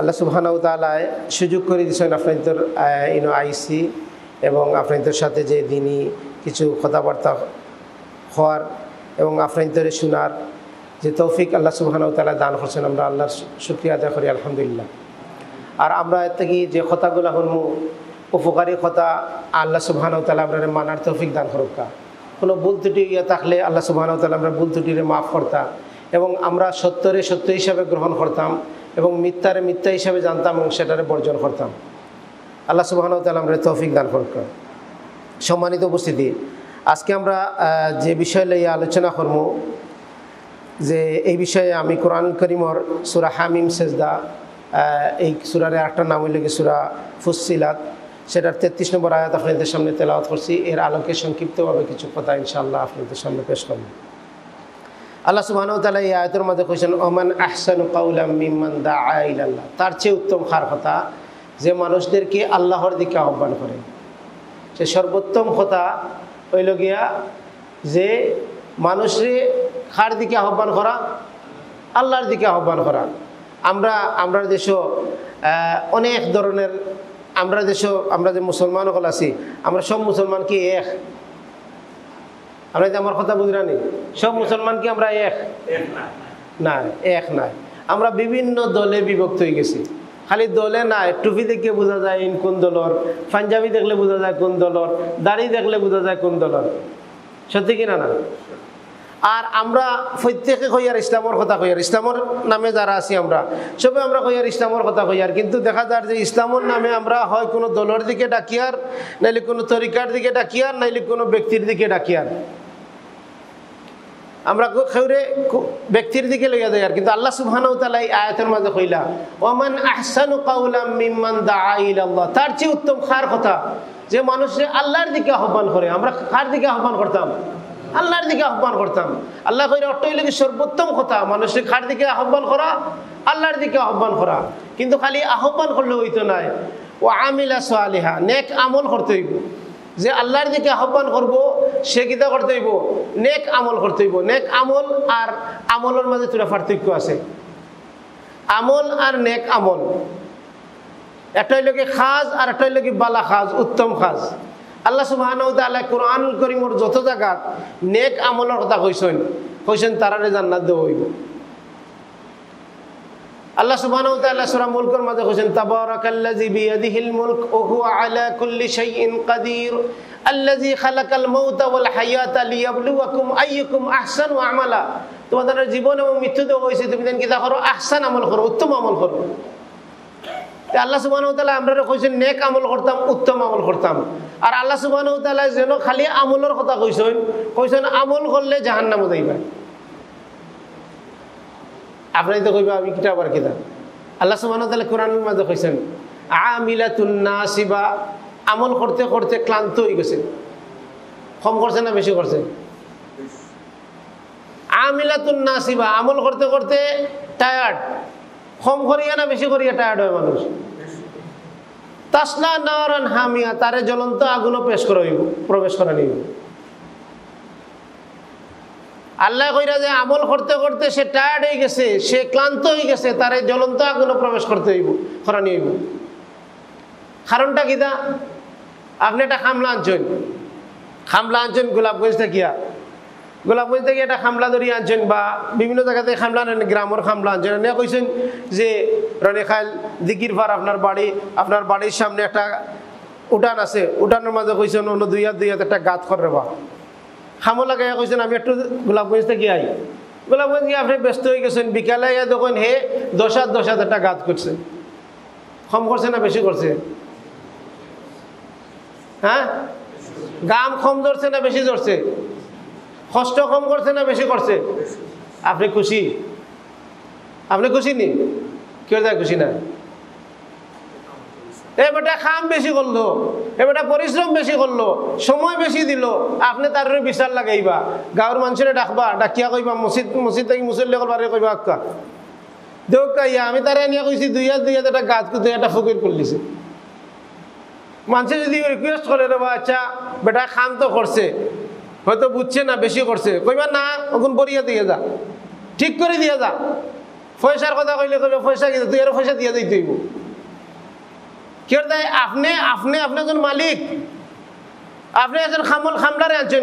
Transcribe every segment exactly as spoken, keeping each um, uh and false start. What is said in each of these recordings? আল্লাহ সুবহানাহু ওয়া তাআলা সুযোগ করে দিয়েছেন আপনাদের ইউনো আইসি এবং আপনাদের সাথে যে দিনই কিছু কথাবার্তা হওয়ার এবং আপনাদের শোনার যে তৌফিক আল্লাহ সুবহানাহু ওয়া তাআলা দান করেছেন, আমরা আল্লাহর শুকরিয়া আদায় করি আলহামদুলিল্লাহ। আর আমরা এতকি যে কথাগুলো হলো উপকারী কথা, আল্লাহ সুবহানাহু ওয়া তাআলা আপনাদের মানার তৌফিক দান করুক। কোনো ভুল ত্রুটি ইয়া থাকলে আল্লাহ সুবহানাহু ওয়া তাআলা আমরা ভুল ত্রুটিরে মাফ করতা এবং আমরা সত্যরে সত্য হিসাবে গ্রহণ করতাম এবং মিথ্যারে মিথ্যা হিসাবে জানতাম এবং সেটারে বর্জন করতাম। আল্লাহ সুবহানাহু ওয়া তাআলা আমরা তৌফিক দান করুক। সম্মানিত উপস্থিতি, আজকে আমরা যে বিষয় নিয়ে আলোচনা করব, যে এই বিষয়ে আমি কোরআন করিমর সূরা হামিম সেজদা, এই সূরার একটা নাম হইল কি সূরা ফুসসিলাত, সেটার তেত্রিশ নম্বর আয়াত আপনাদের সামনে তেলাওয়াত করছি। এর আলোকে সংক্ষিপ্তভাবে কিছু কথা ইনশাআল্লাহ আপনাদের সামনে পেশ করব। আল্লাহ সুবহানাহু ওয়া তাআলা এই আয়াতের মধ্যে কইছেন, ওমান আহসানু কাওলাম মিম্মান দাআ ইলাল্লাহ, তার চেয়ে উত্তম কার কথা যে মানুষদেরকে আল্লাহর দিকে আহ্বান করে। সে সর্বোত্তম কথা হইল গিয়া যে মানুষরে কার দিকে আহ্বান করা, আল্লাহর দিকে আহ্বান করা। আমরা আমরা দেশ অনেক ধরনের, আমরা দেশ আমরা যে মুসলমান সকল আছি, আমরা সব মুসলমান কি এক? আমরা যে আমার কথা বুঝলানি, সব মুসলমান কি আমরা এক না? এক না, আমরা বিভিন্ন দলে বিভক্ত হয়ে গেছি। খালি দলে না, টুপি দেখে বোঝা যায় ইন কোন দলর, পাঞ্জাবি দেখলে বোঝা যায় কোন দলর, দাড়ি দেখলে বোঝা যায় কোন দলর, সত্যি কিনা না? আর আমরা প্রত্যেকে কইয়ার ইসলামের কথা কইয়ার, ইসলামের নামে যারা আছি আমরা সবাই আমরা কইয়ার ইসলামের কথা কইয়ার, কিন্তু দেখা যায় যে ইসলামের নামে আমরা হয় কোনো দলের দিকে ডাকিয়ার, নাইলে কোনো তরিকার দিকে ডাকিয়ার, নাইলে কোনো ব্যক্তির দিকে ডাকিয়ার। আমরা খেউরে ব্যক্তির দিকে লইয়া দেয় আর, কিন্তু আল্লাহ সুবহানাহু ওয়া তাআলা এই আয়াতের মাঝে কইলা ওমান আহসানু কাওলাম মিম্মান দাআ ইলাল্লাহ, তার চেয়ে উত্তম কার কথা যে মানুষে আল্লাহর দিকে আহ্বান করে। আমরা কার দিকে আহ্বান করতাম? আল্লাহর দিকে আহ্বান করতাম। আল্লাহ কইরা অট্টই লাগে সর্বোত্তম কথা মানুষে কার দিকে আহ্বান করা, আল্লাহর দিকে আহ্বান করা। কিন্তু খালি আহ্বান করলে হইতো না, ও আমিলা সালিহা, নেক আমল করতে হইব। যে আল্লাহর দিকে আহ্বান করব সে কিতা করতে হইব? নেক আমল করতে হইব। নেক আমল আর আমলের মাঝে তোরা পার্থক্য আছে। আমল আর নেক আমল, একটাই লোকে খাজ আর একটাই লোকে বালা খাজ, উত্তম খাজ। আল্লাহ সুবহানাহু ওয়া তাআলা কোরআনুল করিমর যত জায়গা নেক আমলের কথা কইছেন, কইছেন তারারে জান্নাত দেওয়া হইব। আল্লাহ সুবহানাহু ওয়া তাআলা সূরা মুলকের মধ্যে কইছেন, তাবারাকাল্লাযী বিয়াদিহিল মুলক ওয়া হুয়া আলা কুল্লি শাইইন কাদির আল্লাযী খালাকাল মাউতা ওয়াল হায়াতা লিয়াবলুয়াকুম আইয়ুকুম আহসানু আমালা। তোমাদের জীবন এবং মৃত্যু দেওয়া হয়েছে, তুমি যেন কিতা করো? আহসান আমল করো, উত্তম আমল করো। তে আল্লাহ সুবহানাহু ওয়া তাআলা আমরা কইছেন নেক আমল করতাম, উত্তম আমল করতাম। আর আল্লাহ সুবহানাহু ওয়া তাআলা যেন খালি আমলের কথা কইছেন, কইছেন আমল করলে জাহান্নামে যাইবা। আপনার তো কইবা আমি কিটা আবার কিতা? আল্লাহ সুবহানাহু ওয়া তাআলা কোরআনের মধ্যে কইছেন আমিলাতুন নাসিবা, আমল করতে করতে ক্লান্ত হয়ে গেছে। কম করছে না বেশি করছে? আমিলাতুন নাসিবা, আমল করতে করতে টায়ার্ড। কম করিয়া না বেশি করিয়া টায়ার্ড হয় মানুষ? তাসলা নারান হামিয়া, তারে জ্বলন্ত আগুনও পেশ করা হইব, প্রবেশ করা নিব। আল্লাহ কইরা যে আমল করতে করতে সে টায়ার্ড হয়ে গেছে, সে ক্লান্ত হয়ে গেছে, তারে জ্বলন্ত আগুনে প্রবেশ করতে হইব, খরানি হইব। কারণটা কিতা? আপনি একটা খামলা আনছেন, খামলা আনছেন গোলাপগঞ্জ থেকে, গোলাপগঞ্জ থেকে একটা খামলা ধরিয়ে আনছেন বা বিভিন্ন জায়গাতে খামলা আনেন, গ্রামের খামলা আনছেন, এনে কইছেন যে রনেখাইল দিকির ভার, আপনার বাড়ি, আপনার বাড়ির সামনে একটা উঠান আছে, উঠানের মাঝে কইছেন অন্য দুই হাত দুই হাত একটা গাত করে বা খামো লাগাইয়া কইছেন আমি একটু গোলাপগঞ্জ থেকে আই। গোলাপগঞ্জ গিয়ে আপনি ব্যস্ত হয়ে গেছেন, বিকালে আইয়া দেখেন হে দশ হাত দশ হাত একটা গাত করছে। কম করছে না বেশি করছে? হ্যাঁ, গাম কম ধরছে না বেশি ধরছে? কষ্ট কম করছে না বেশি করছে? আপনি খুশি? আপনি খুশি নি? কেউ যায় খুশি না? এ বেটা খাম বেশি করলো, এ বেটা পরিশ্রম বেশি করলো, সময় বেশি দিল, আপনি তার বিচার লাগাইবা। গাঁর মানুষের ডাকবা, ডাকিয়া কইবা মসজিদ মসজিদ থেকে মুসল্লি করবারে কইবা আক্কা দেউক্কা ইয়া আমি তারে নিয়ে কইছি দুই হাত দুই হাত একটা গাছ কুতে একটা ফকির করলিছে। মানুষে যদি রিকোয়েস্ট করে দেবা আচ্ছা বেটা খাম তো করছে, হয়তো বুঝছে না বেশি করছে, কইবা না ওগুন বরিয়া দিয়ে যা, ঠিক করে দিয়ে যা। পয়সার কথা কইলে কইবে পয়সা কিন্তু তুই আর পয়সা দিয়া দিতে হইব। কি করতে আপনি আপনি আপনি একজন মালিক, আপনি একজন খামল খামলারে আনছেন,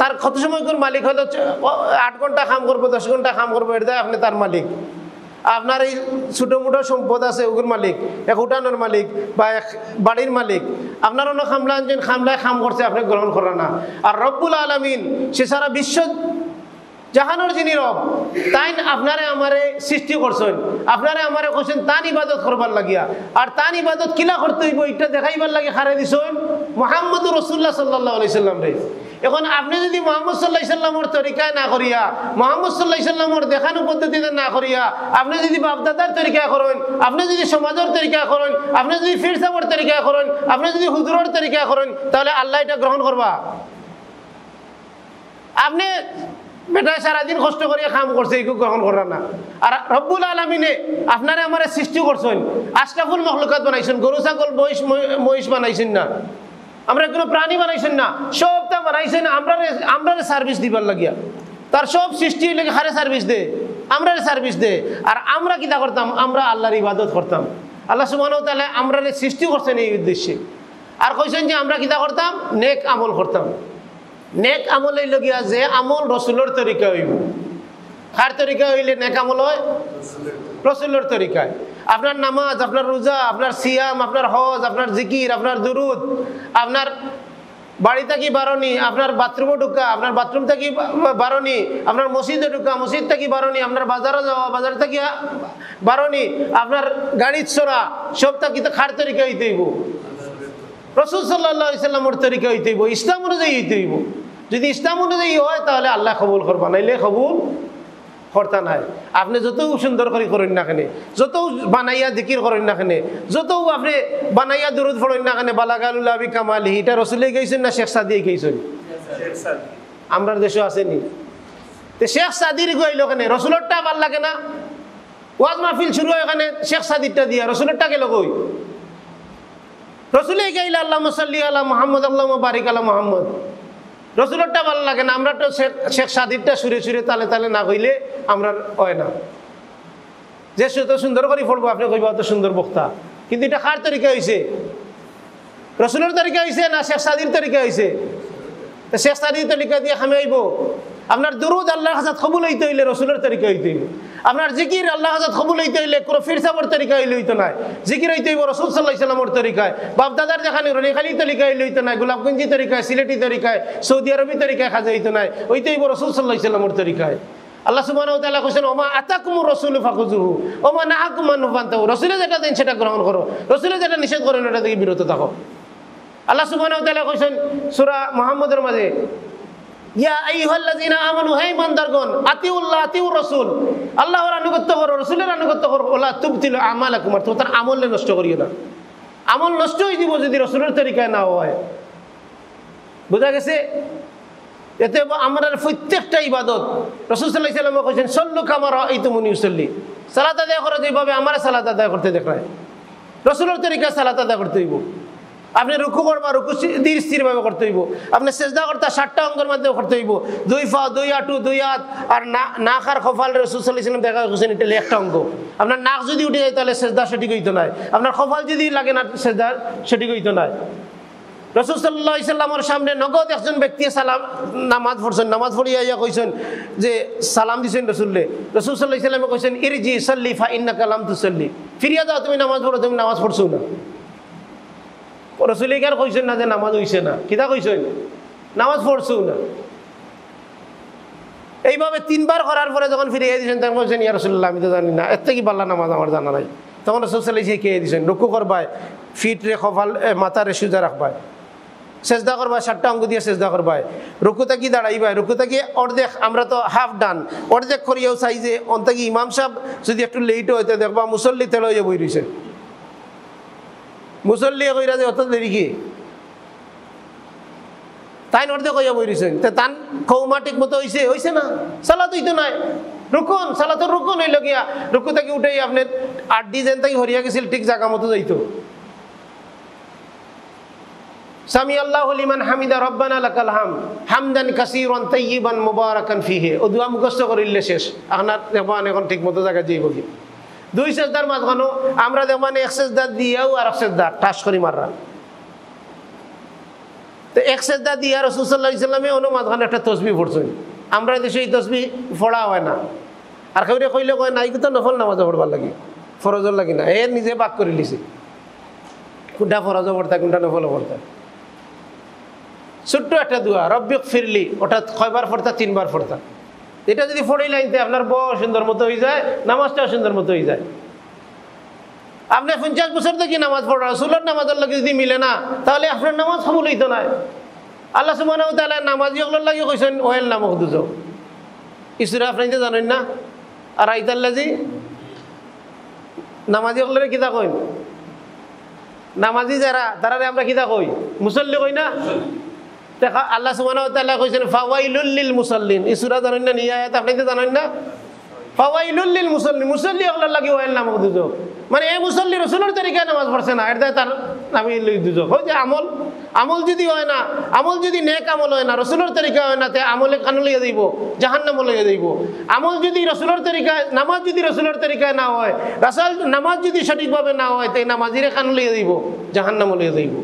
তার কত সময় করে মালিক হলো আট ঘন্টা কাম করবো দশ ঘন্টা কাম করবো, এটা আপনি তার মালিক। আপনার এই ছোটো মোটো সম্পদ আছে ওগুর মালিক, এক উঠানোর মালিক বা এক বাড়ির মালিক, আপনার অন্য খামলা আনছেন, খামলায় খাম করছে আপনি গ্রহণ করেন না। আর রব্বুল আলমিন সে সারা বিশ্ব জাহানোর যিনি রব, তাই আপনারে আমারে সৃষ্টি করছেন, আপনারে আমারে করছেন তান ইবাদত করবার লাগিয়া। আর তান ইবাদত কিলা করতে হইব এটা দেখাইবার লাগে খারে দিছেন মুহাম্মদুর রাসূলুল্লাহ সাল্লাল্লাহু আলাইহি সাল্লাম রে। এখন আপনি যদি মুহাম্মদ সাল্লাল্লাহু আলাইহি সাল্লামের তরিকায় না করিয়া, মুহাম্মদ সাল্লাল্লাহু আলাইহি সাল্লামের দেখানো পদ্ধতিতে না করিয়া, আপনি যদি বাপদাদার তরিকা করেন, আপনি যদি সমাজের তরিকা করেন, আপনি যদি ফির সাহেবের তরিকা করেন, আপনি যদি হুজুরের তরিকা করেন, তাহলে আল্লাহ এটা গ্রহণ করবা। আপনি বেটা সারাদিন কষ্ট করিয়া কাম করছে এগুলো গ্রহণ করা না। আর রব্বুল আলমিনে আপনারা আমার সৃষ্টি করছেন, আশরাফুল মখলুকাত বানাইছেন, গরু ছাগল মহিষ মহিষ বানাইছেন না, আমরা কোনো প্রাণী বানাইছেন না, সবটা বানাইছেন আমরা আমরা সার্ভিস দিবার লাগিয়া। তার সব সৃষ্টি লেগে হারে সার্ভিস দে, আমরা সার্ভিস দে। আর আমরা কিতা করতাম, আমরা আল্লাহর ইবাদত করতাম। আল্লাহ সুবহানাহু ওয়া তাআলা আমরা সৃষ্টি করছেন এই উদ্দেশ্যে। আর কইছেন যে আমরা কিতা করতাম, নেক আমল করতাম। নেক আমলের লগিয়া যে আমল রসুলের তরিকা হইব, কার তরিকা হইলে নেক আমল হয়? রসুলের তরিকায়। আপনার নামাজ, আপনার রোজা, আপনার সিয়াম, আপনার হজ, আপনার জিকির, আপনার দুরুদ, আপনার বাড়ি থাকি বারণি, আপনার বাথরুমে ঢুকা, আপনার বাথরুম থাকি বারণি, আপনার মসজিদে ঢুকা, মসজিদ থাকি বারণি, আপনার বাজারে যাওয়া, বাজার থাকি বারণি, আপনার গাড়ি চড়া, সব থাকি তো কার তরিকা হইতে হইব? রসুল সাল্লাল্লাহু আলাইহি সাল্লামের তরিকা হইতে হইব, ইসলাম অনুযায়ী হইতে হইব। যদি ইসলাম অনুযায়ী হয় তাহলে আল্লাহ কবুল করবা, নাইলে কবুল করতা নাই। আপনি যত সুন্দর করে করেন না কেন, যত বানাইয়া জিকির করেন না কেন, যত আপনি বানাইয়া দুরুদ পড়েন না কেন, বালাগালুল্লাহ বি কামালিহি, এটা রসুলে গেছেন না শেখ সাদিয়ে গেছেন? আমরার দেশও আসেনি তো শেখ সাদির গইল কেন, রসুলেরটা ভাল লাগে না। ওয়াজ মাহফিল শুরু হয় কেন শেখ সাদিরটা দিয়া, রসুলেরটা গেল কই? রসুলে গাইলে আল্লাহুম্মা সাল্লি আলা মুহাম্মদ আল্লাহুম্মা বারিক আলা মুহাম্মদ, রসুলেরটা ভালো লাগে না। আমরা তো শেখ সাদিরটা সুরে সুরে তালে তালে না গইলে আমরা হয় না। যে তো সুন্দর করে পড়বো আপনি কইব অত সুন্দর বক্তা, কিন্তু এটা কার তরিকা হয়েছে? রসুলের তরিকা হয়েছে না শেখ সাদির তরিকা হয়েছে? শেখ সাদির তরিকা দিয়ে খামে আইব। আপনার দুরুদ আল্লাহর হাজাত কবুল হইতে হইলে রসুলের তরিকা হইতে হইল। আপনার জিকির আল্লাহ হাজাত কবুল হইতে হইলে কোনো ফির সাহেবের তরিকা হইলে হইতো না, জিকির হইতে হইব রসুল সাল্লাল্লাহু আলাইহি সাল্লামের তরিকায়। বাপদাদার দেখানি রনিখালি তরিকা হইলে হইতো না, গোলাপগঞ্জি তরিকায়, সিলেটি তরিকায়, সৌদি আরবি তরিকায় খাজা হইতো না, হইতে হইব রসুল সাল্লাল্লাহু আলাইহি সাল্লামের তরিকায়। আল্লাহ সুবহানাহু ওয়া তাআলা কইছেন ওমা আতাকুমুর রাসূলু ফাখুযুহু ওমা নাহাকুম আনহু ফানতাহু, রসুলে যেটা দেন সেটা গ্রহণ করো, রসুলে যেটা নিষেধ করেন ওটা থেকে বিরত থাকো। আল্লাহ সুবহানাহু ওয়া তাআলা কইছেন সূরা মুহাম্মদের মাঝে ইয়া আইয়ুহাল্লাযীনা আমানু, হে ইমানদারগণ, আতিউল্লাহ আতিউর রাসূল, আল্লাহর আনুগত্য করো, রাসূলের আনুগত্য করো, ওয়ালা তুবতিলু আমালাকুম, তোমরা আমল নষ্ট করিও না। আমল নষ্ট হয়ে দিব যদি রাসূলের তরিকায় না হয়। বুঝা গেছে? এতে আমরা প্রত্যেকটা ইবাদত রাসূল সাল্লাল্লাহু আলাইহি সাল্লাম কইছেন সল্লু কামা রাআইতুমুনি ইউসাল্লি, সালাত আদায় করো যেভাবে আমরা সালাত আদায় করতে দেখায়, রাসূলের তরিকায় সালাত আদায় করতে হইব। আপনি রুকু করবা, রুকু ধীর স্থিরভাবে করতে হইব। আপনি সেজদা করতে ষাটটা অঙ্গের মাধ্যমে করতে হইব, দুই পা, দুই হাঁটু, দুই হাত। আর নাক আর কপাল রাসূল সাল্লাল্লাহু আলাইহি সাল্লাম দেখা গেছেন এটা একটা অঙ্গ। আপনার নাক যদি উঠে যায় তাহলে সেজদা সঠিক হইতো না, আপনার কপাল যদি লাগে না সেজদা সঠিক হইতো না। রাসূল সাল্লাল্লাহু আলাইহি সাল্লামের সামনে নগদ একজন ব্যক্তি সালাম নামাজ পড়ছেন, নামাজ পড়িয়া ইয়া কইছেন যে সালাম দিছেন রাসূলে, রাসূল সাল্লাল্লাহু আলাইহি সাল্লামে কইছেন ইরজি সাল্লি ফা ইন্নাকা লাম তুসাল্লি, ফিরিয়া যাও তুমি নামাজ পড়ো, তুমি নামাজ পড়ছো না। রসুল আর কইছেন না যে নামাজ হইছে না, কিতা কইছেন নামাজ পড়ছো না। এইভাবে তিনবার করার পরে যখন ফিরিয়ে দিয়েছেন তখন কইছেন ইয়া রাসূলুল্লাহ আমি তো জানি না, এর থেকে পাল্লা নামাজ আমার জানা নাই। তখন রসুল সাল্লাল্লাহু আলাইহি কে দিয়েছেন রুকু করবায় ফিট রে কপাল মাথা রে সোজা রাখবায়, সেজদা করবায় সাতটা অঙ্গ দিয়ে সেজদা করবায়, রুকুতে কি দাঁড়াইবায়, রুকুতে কি অর্ধেক, আমরা তো হাফ ডান অর্ধেক করিয়াও চাই যে অন্তে কি ইমাম সাহেব যদি একটু লেট হয় তো দেখবা মুসল্লি তেল হয়ে বই রয়েছে, মুসল্লি কইরা যে অত দেরি কি, তাই অর্ধেক কইয়া বইছেন, তান খৌমা ঠিক মতো হয়েছে হয়েছে না, সালাত হইতো নাই। রুকুন সালাতের রুকুন হইল গিয়া রুকু থেকে উঠেই আপনি আট ডিজেন থেকে হরিয়া গেছিল ঠিক জায়গা মতো যাইতো। سمی اللہ لمن حمد ربنا لك الحمد حمدا كثيرا طيبا مباركا فيه ادعا মুখস্থ করিলে শেষ আনা দেখবান এখন ঠিকমতো জায়গা যাইব কি দুই সেজদার মাঝখানে আমরা দেখবান এক সেজদা দিয়াও আর এক সেজদা টাস করি মাররা তো এক সেজদা দিয়া রাসূল সাল্লাল্লাহু আলাইহি সাল্লামে ওনো মাঝখানে একটা তাসবিহ পড়ছেন আমরা দেশে এই তাসবিহ পড়া হয় না আর কইরে কইলে কয় নাই তো নফল নামাজ পড়বার লাগি ফরজর লাগি না এ নিজে ভাগ করে লিছে কোনটা ফরজ পড়তা কোনটা নফল পড়তা ছোট্ট একটা দোয়া রব্বিক ফিরলি ওটা কয়বার পড়তা তিনবার পড়তা এটা যদি পড়ে লাইনতে আপনার বড় সুন্দর মতো হয়ে যায় নামাজটাও সুন্দর মতো হয়ে যায় আপনি পঞ্চাশ বছর থেকে নামাজ পড়া রাসূলের নামাজের লগে যদি মিলে না তাহলে আপনার নামাজ কবুল হইতো না আল্লাহ সুবহানাহু ওয়া তাআলা নামাজিগুলোর লাগি কইছেন ওয়াল নামুখদুজ ইসরা আপনি তো জানেন না আর আইতাল্লাজি নামাজিগুলোরে কিতা কই নামাজি যারা তারারে আমরা কিতা কই মুসল্লি কই না দেখা আল্লাহ সুবহানাহু ওয়া তাআলা কইছেন ফাওয়াইলুল লিল মুসাল্লিন এই সূরা জানেন না নিয়ে আয়াত আপনি তো জানেন না ফাওয়াইলুল লিল মুসাল্লিন মুসাল্লি আল্লাহ লাগি ওয়াইল নামক দুজক মানে এই মুসাল্লি রাসূলের তরিকায় নামাজ পড়ছে না এটা তার নামই লই দুজক হয় যে আমল আমল যদি হয় না আমল যদি নেক আমল হয় না রাসূলের তরিকায় হয় না তে আমলে কানু লইয়া যাইব জাহান্নামে লইয়া যাইব আমল যদি রাসূলের তরিকায় নামাজ যদি রাসূলের তরিকায় না হয় রাসূল নামাজ যদি সঠিকভাবে না হয় তে নামাজিরে কানু লইয়া যাইব জাহান্নামে লইয়া যাইব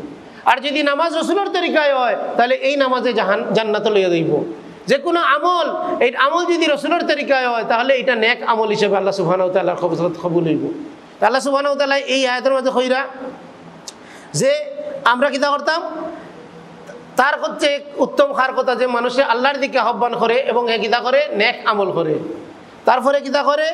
আর যদি নামাজ রাসূলের তরিকায় হয় তাহলে এই নামাজে জাহান জান্নাতে লইয়া যাইব যে কোন আমল এই আমল যদি রাসূলের তরিকায় হয় তাহলে এটা নেক আমল হিসেবে আল্লাহ সুবহানাহু ওয়া তাআলার কবুলত কবুল হইব আল্লাহ সুবহানাহু ওয়া তাআলা এই আয়াতের মধ্যে কইরা যে আমরা কিটা করতাম তার হচ্ছে উত্তম কার কথা যে মানুষে আল্লাহর দিকে আহ্বান করে এবং এ কিটা করে নেক আমল করে তারপরে কিটা করে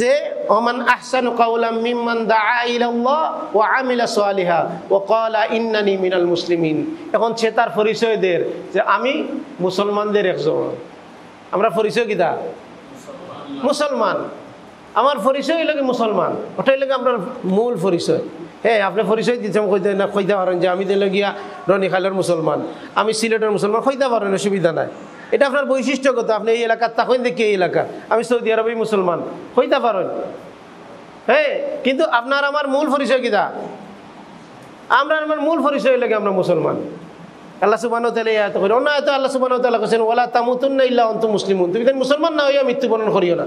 যে ওমান আহসানু কাওলাম মিম্মান দাআ ইলাল্লাহ ওয়া আমিলা সালিহা ওয়া ক্বালা ইন্নানি মিনাল মুসলিমিন এখন সে তার পরিচয় দের যে আমি মুসলমানদের একজন আমরা পরিচয় কিটা মুসলমান আমার পরিচয় হইল কি মুসলমান ওটাই লাগে আপনার মূল পরিচয় হ্যাঁ আপনি পরিচয় দিচ্ছেন কইতে না কইতে পারেন যে আমি দিলে গিয়া রনিখালের মুসলমান আমি সিলেটের মুসলমান কইতে পারেন অসুবিধা নাই এটা আপনার বৈশিষ্ট্যগত আপনি এই এলাকার তাকইন দেখি এই এলাকা আমি সৌদি আরবের মুসলমান কইতে পারেন হ্যাঁ কিন্তু আপনার আমার মূল পরিচয় কিটা আমরা আমার মূল পরিচয় লাগে আমরা মুসলমান আল্লাহ সুবহানাহু ওয়া তাআলা ইয়াত করেন না তো আল্লাহ সুবহানাহু ওয়া তাআলা কইছেন ওয়ালা তামুতুন্না ইল্লা আনতুম মুসলিমুন তুমি যেন মুসলমান না হইয়া মৃত্যুবরণ করিও না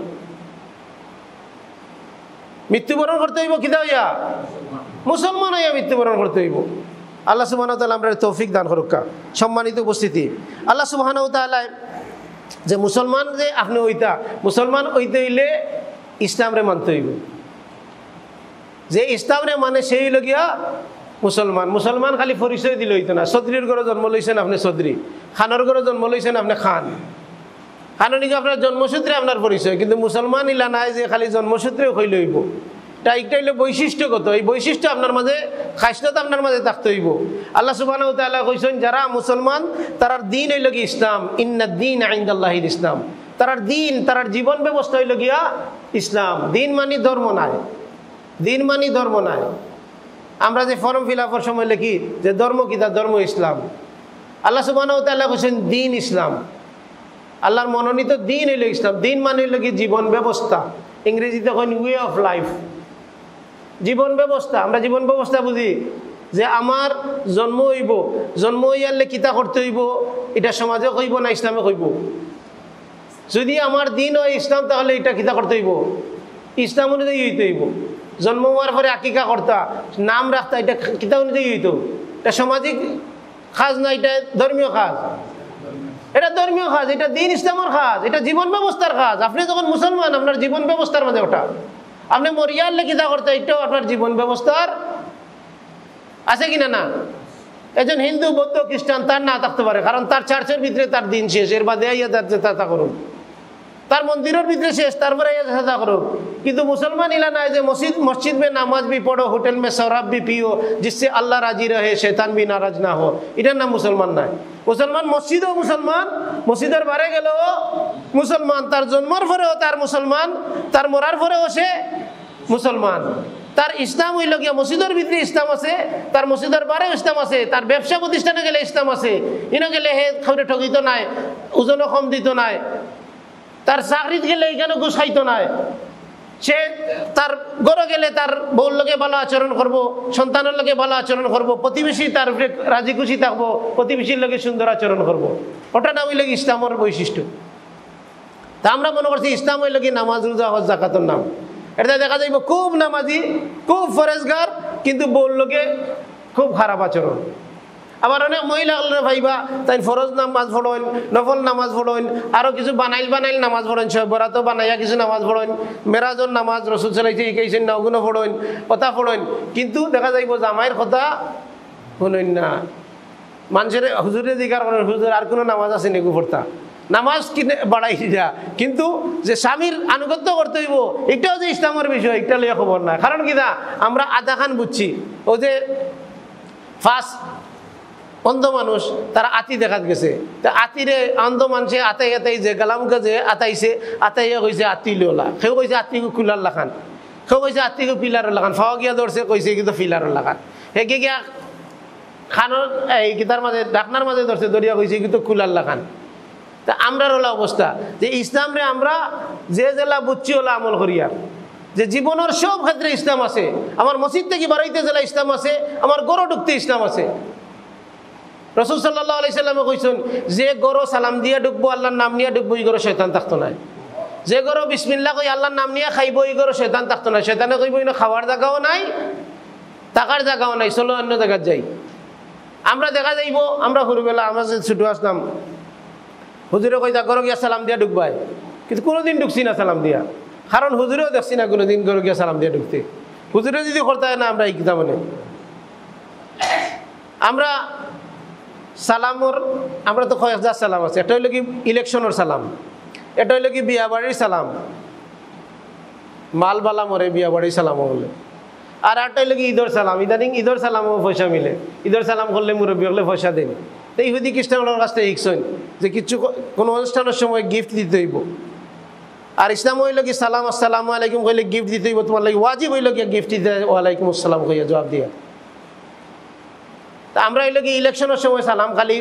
মৃত্যুবরণ করতে হইব কিটা হইয়া মুসলমান হইয়া মৃত্যুবরণ করতে হইব আল্লাহ সুবহানাহু ওয়া তাআলা আমরা তৌফিক দান করুক সম্মানিত উপস্থিতি আল্লাহ সুবহানাহু ওয়া তাআলা যে মুসলমান যে আপনি হইতা মুসলমান হইতে হইলে ইসলামরে মানতে হইব যে ইসলামরে মানে সেই হইল গিয়া মুসলমান মুসলমান খালি পরিচয় দিলে হইতো না চৌধুরীর ঘরে জন্ম লইছেন আপনি চৌধুরী খানের ঘরে জন্ম লইছেন আপনি খান খাননিকে আপনার জন্মসূত্রে আপনার পরিচয় কিন্তু মুসলমান ইলা নাই যে খালি জন্মসূত্রেও হইল হইব এটা একটা হইল বৈশিষ্ট্যগত এই বৈশিষ্ট্য আপনার মাঝে খাসিয়ত আপনার মাঝে থাকতে হইব আল্লাহ সুবহানাহু ওয়া তাআলা কইছেন যারা মুসলমান তারার দিন হইল কি ইসলাম ইন্নাদ দীন ইনদাল্লাহিল ইসলাম তারার দিন তারার জীবন ব্যবস্থা হইল গিয়া ইসলাম দিন মানে ধর্ম নাই দিন মানে ধর্ম নাই আমরা যে ফর্ম ফিল আপের সময় লিখি যে ধর্ম কিতা ধর্ম ইসলাম আল্লাহ সুবহানাহু ওয়া তাআলা কইছেন দিন ইসলাম আল্লাহর মনোনীত দিন হইল ইসলাম দিন মানে হইল কি জীবন ব্যবস্থা ইংরেজিতে কইন ওয়ে অফ লাইফ জীবন ব্যবস্থা আমরা জীবন ব্যবস্থা বুঝি যে আমার জন্ম হইব জন্ম হইয়ালে কিতা করতে হইব এটা সমাজে কইব না ইসলামে কইব যদি আমার দিন হয় ইসলাম তাহলে এটা কিতা করতে হইব ইসলাম অনুযায়ী হইতে হইব জন্ম হওয়ার পরে আকিকা করতা নাম রাখতা এটা কিতা অনুযায়ী হইত এটা সামাজিক কাজ না এটা ধর্মীয় কাজ এটা ধর্মীয় কাজ এটা দিন ইসলামের কাজ এটা জীবন ব্যবস্থার কাজ আপনি যখন মুসলমান আপনার জীবন ব্যবস্থার মধ্যে ওঠা আপনি মরিয়ার লেগে যা করতে এটাও আপনার জীবন ব্যবস্থার আছে কিনা না একজন হিন্দু বৌদ্ধ খ্রিস্টান তার না থাকতে পারে কারণ তার চার্চের ভিতরে তার দিন শেষ এর বাদে আইয়া তার চেতা করুক তার মন্দিরের ভিতরে শেষ তারপরে আইয়া চেতা করুক কিন্তু মুসলমান ইলা নাই যে মসজিদ মসজিদ মে নামাজ ভি পড়ো হোটেল মে শরাব ভি পিও জিসে আল্লাহ রাজি রহে শয়তান ভি নারাজ না হো এটার নাম মুসলমান নাই মুসলমান মসজিদও মুসলমান মসজিদের বাইরে গেলেও মুসলমান তার জন্মর পরেও তার মুসলমান তার মরার পরেও সে মুসলমান তার ইসলাম হইল গিয়া মসজিদের ভিতরে ইসলাম আছে তার মসজিদের বাইরেও ইসলাম আছে তার ব্যবসা প্রতিষ্ঠানে গেলে ইসলাম আছে এনে গেলে হে খাওয়া ঠকিত নাই ওজনও কম দিত নাই তার চাকরিত গেলে এখানে ঘুষ খাইত নাই সে তার গড়ে গেলে তার বউর লোকে ভালো আচরণ করব, সন্তানের লোকে ভালো আচরণ করব, প্রতিবেশী তার রাজি খুশি থাকবো, প্রতিবেশীর লোকে সুন্দর আচরণ করব। ওটা না হইলে ইসলামের বৈশিষ্ট্য। তা আমরা মনে করছি ইসলাম হইলে কি নামাজ রোজা হজ যাকাতের নাম। এটা দেখা যাইব খুব নামাজি খুব ফরেজগার কিন্তু বউর লোকে খুব খারাপ আচরণ। আবার অনেক মহিলা ভাইবা তাই ফরজ নামাজ পড়েন, নফল নামাজ পড়েন, আরও কিছু বানাইল বানাইল নামাজ পড়েন, সব বরাতও বানাইয়া কিছু নামাজ পড়েন, মেরাজর নামাজ রসুল চলাইছে শিখাইছেন না, ওগুলো পড়েন, কথা পড়েন, কিন্তু দেখা যাইব জামাইয়ের কথা শুনেন না। মানুষের হুজুরে জিজ্ঞার করেন, হুজুর আর কোনো নামাজ আছে নেগু পড়তা? নামাজ কিনে বাড়াই যা, কিন্তু যে স্বামীর আনুগত্য করতে হইব এটাও যে ইসলামের বিষয়, এটা লইয়া খবর না। কারণ কি না আমরা আধা খান বুঝছি। ও যে ফার্স্ট অন্ধ মানুষ তারা আতি দেখাত গেছে, তা আতিরে অন্ধ মানুষে আতাই আতাই যে গালামুখা যে আতাইছে, আতাইয়া কইছে আতি লোলা, সেও কইছে আত্মিকু কুলার লাখান, সেও কইছে আত্মিকু পিলারও লাখান, ফাও গিয়া ধরছে কইছে কিন্তু পিলারও লাখান, হে কে গিয়া খানোর এই গীতার মাঝে ডাকনার মাঝে ধরছে দরিয়া কইছে কিন্তু কুলার লাখান। তা আমরার ওলা অবস্থা যে ইসলামরে আমরা যে জেলা বুঝছি ওলা আমল করিয়া, যে জীবনের সব ক্ষেত্রে ইসলাম আছে। আমার মসজিদ থেকে বাড়াইতে জেলা ইসলাম আছে, আমার গরো ঢুকতে ইসলাম আছে। রসুল সাল্লাল্লাহু আলাইহি সাল্লামে কইছেন যে গরো সালাম দিয়া ঢুকবো আল্লাহর নাম নিয়ে ঢুকবো, ওই গরো শয়তান থাকতো না। যে গরো বিসমিল্লাহ কই আল্লাহর নাম নিয়ে খাইব, ওই গরো শয়তান থাকতো না। শয়তানে কইব না খাওয়ার জায়গাও নাই, থাকার জায়গাও নাই, চলো অন্য জায়গায় যাই। আমরা দেখা যাইব আমরা হুরবেলা আমরা যে ছুটু আসলাম হুজুরে কই যা গরো গিয়া সালাম দিয়া ঢুকবাই, কিন্তু কোনোদিন ঢুকছি না সালাম দিয়া। কারণ হুজুরেও দেখছি না কোনোদিন গরো গিয়া সালাম দিয়া ঢুকতে। হুজুরে যদি করতে হয় না আমরা এই কিতাব নেই। আমরা সালামর আমরা তো কয়েক হাজার সালাম আছে। এটা হইল কি ইলেকশনের সালাম, এটা হইল কি বিয়া বাড়ির সালাম, মালবালা মরে বিয়া বাড়ির সালামও বলে। আর একটা হইল কি ঈদর সালাম, ইদানিং ঈদর সালামও পয়সা মিলে, ঈদর সালাম করলে মুরব্বী হলে পয়সা দেন। তো ইহুদি খ্রিস্টানদের কাছ থেকে শিখছেন যে কিছু কোনো অনুষ্ঠানের সময় গিফট দিতে হইব। আর ইসলাম হইল কি সালাম আসসালামু আলাইকুম কইলে গিফট দিতে হইব, তোমার লাগে ওয়াজিব হইল কি গিফট দিতে ওয়ালাইকুম আসসালাম কইয়া জবাব দিয়া। আমরা হইল কি ইলেকশনের সময় সালাম খালি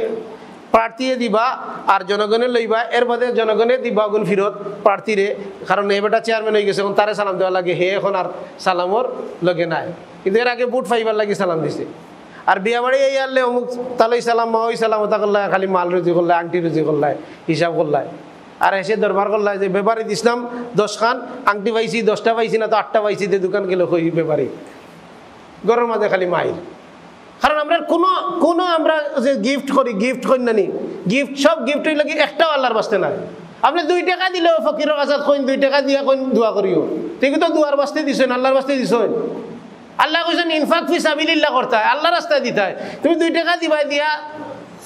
প্রার্থীয়ে দিবা আর জনগণে লইবা, এর বাদে জনগণে দিবা গুণ ফিরত প্রার্থীরে। কারণ এই বেটা চেয়ারম্যান হয়ে গেছে, এখন তারে সালাম দেওয়া লাগে, হে এখন আর সালামর লগে নাই, কিন্তু এর আগে বুট ফাইবার লাগে সালাম দিছে। আর বিয়া বাড়ি এই আনলে অমুক তালই সালাম মা ওই সালাম ওটা করলায়, খালি মাল রুজি করলায়, আংটি রুজি করলায়, হিসাব করলায়, আর এসে দরবার করলায় যে ব্যাপারী দিছিলাম দশ খান আংটি পাইছি, দশটা পাইছি না তো আটটা পাইছি, যে দোকান গেলে ওই ব্যাপারী গরম মাঝে খালি মাইল। কারণ আমরা কোনো কোনো আমরা যে গিফট করি গিফট করি না নি, গিফট সব গিফট হইলে কি একটাও আল্লাহর বাস্তে না। আপনি দুই টাকা দিলেও ফকিরের কাছে কইন দুই টাকা দিয়া কইন দোয়া করিও, কিন্তু তো দুয়ার বাস্তে দিছেন, আল্লাহর বাস্তে দিছেন। আল্লাহ কইছেন ইনফাক ফি সাবিলিল্লাহ করতে হয়, আল্লাহর রাস্তায় দিতে হয়। তুমি দুই টাকা দিবা দিয়া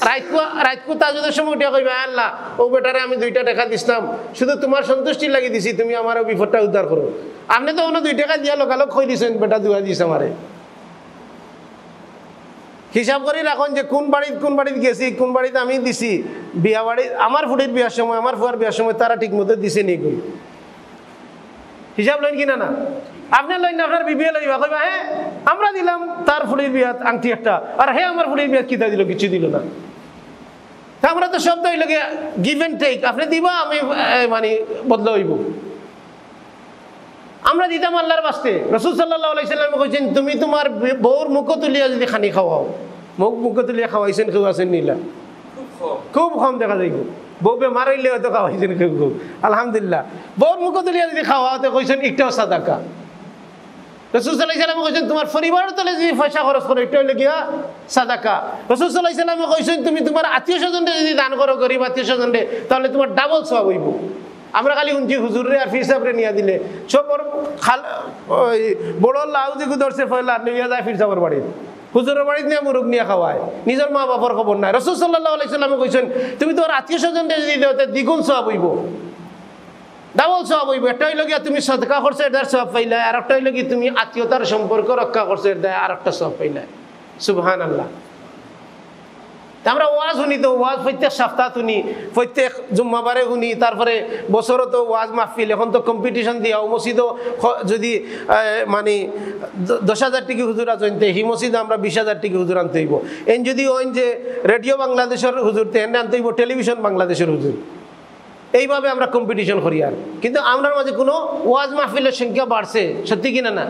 রাইতকো রাইতকো তাজুদের সময় উঠিয়া কইবা, আল্লাহ ও বেটারে আমি দুইটা টাকা দিছিলাম শুধু তোমার সন্তুষ্টির লাগি দিছি, তুমি আমার ওই বিপদটা উদ্ধার করো। আপনি তো অন্য দুই টাকা দিয়া লোকালোক কই দিছেন বেটা দোয়া দিস আমারে। হিসাব করে রাখুন যে কোন বাড়িতে কোন বাড়িতে গেছি, কোন বাড়িতে আমি দিছি। বিয়া বাড়ি আমার ফুটির বিয়ার সময় আমার ফুয়ার বিয়ার সময় তারা ঠিক মতো দিছে নি, কই হিসাব লইন কিনা না? আপনার লইন না, আপনার বিবিএ লইবা, কইবা হ্যাঁ আমরা দিলাম তার ফুটির বিয়াত আংটি একটা, আর হ্যাঁ আমার ফুটির বিয়াত কিতা দিল, কিছু দিল না। তা আমরা তো শব্দ হইল গিয়া গিভ অ্যান্ড টেক, আপনি দিবা আমি মানে বদলা হইব। আমরা দিতাম আল্লাহর বাস্তে। রসুল সাল্লাল্লাহু আলাইহি সাল্লাম কইছেন তুমি তোমার বউর মুখ তুলিয়া যদি খানি খাওয়াও, মুখ মুখ তুলিয়া খাওয়াইছেন কেউ আছেন নিলা? খুব কম দেখা যাইব। বউ বেমার হইলে হয়তো খাওয়াইছেন কেউ কেউ, আলহামদুলিল্লাহ। বউর মুখ তুলিয়া যদি খাওয়াতে কইছেন একটাও সাদাকা। রসুল সাল্লাল্লাহু আলাইহি সাল্লাম কইছেন তোমার পরিবার তলে যদি পয়সা খরচ করো এটা হইলে গিয়া সাদাকা। রসুল সাল্লাল্লাহু আলাইহি সাল্লাম কইছেন তুমি তোমার আত্মীয় স্বজনরে যদি দান করো, গরিব আত্মীয় স্বজনরে, তাহলে তোমার ডাবল সওয়াব হইব। আমরা খালি শুনছি হুজুরে আর ফিরসাবরে নিয়ে দিলে সবর খাল ওই বড়ো লাউ দিকে ধরছে ফয়লা নিয়ে যায় ফিরসাবর বাড়ির, হুজুরের বাড়িতে নিয়ে মুরুগ নিয়ে খাওয়ায়, নিজের মা বাবার খবর নাই। রাসূল সাল্লাল্লাহু আলাইহি সাল্লাম কইছেন তুমি তোমার আত্মীয় স্বজনকে যদি দাও তাহলে দ্বিগুণ সওয়াব হইব, ডাবল সওয়াব হইব। একটা হইল গিয়া তুমি সদকা করছো এটার সওয়াব পাইলা, আর একটা হইল গিয়ে তুমি আত্মীয়তার সম্পর্ক রক্ষা করছো এটা আর একটা সওয়াব পাইলা। সুবহানাল্লাহ। আমরা ওয়াজ শুনি তো, ওয়াজ প্রত্যেক সপ্তাহ শুনি, প্রত্যেক জুম্মাবারে শুনি, তারপরে বছরও তো ওয়াজ মাহফিল। এখন তো কম্পিটিশন দিয়া ও মসজিদও যদি মানে দশ হাজার টিকি হুজুর আনতে, সেই মসজিদে আমরা বিশ হাজার টিকি হুজুর আনতে হইব। এন যদি ওইন যে রেডিও বাংলাদেশের হুজুর, তো এনে আনতে হইব টেলিভিশন বাংলাদেশের হুজুর। এইভাবে আমরা কম্পিটিশন করি আর। কিন্তু আমরার মাঝে কোনো ওয়াজ মাহফিলের সংখ্যা বাড়ছে, সত্যি কিনা না?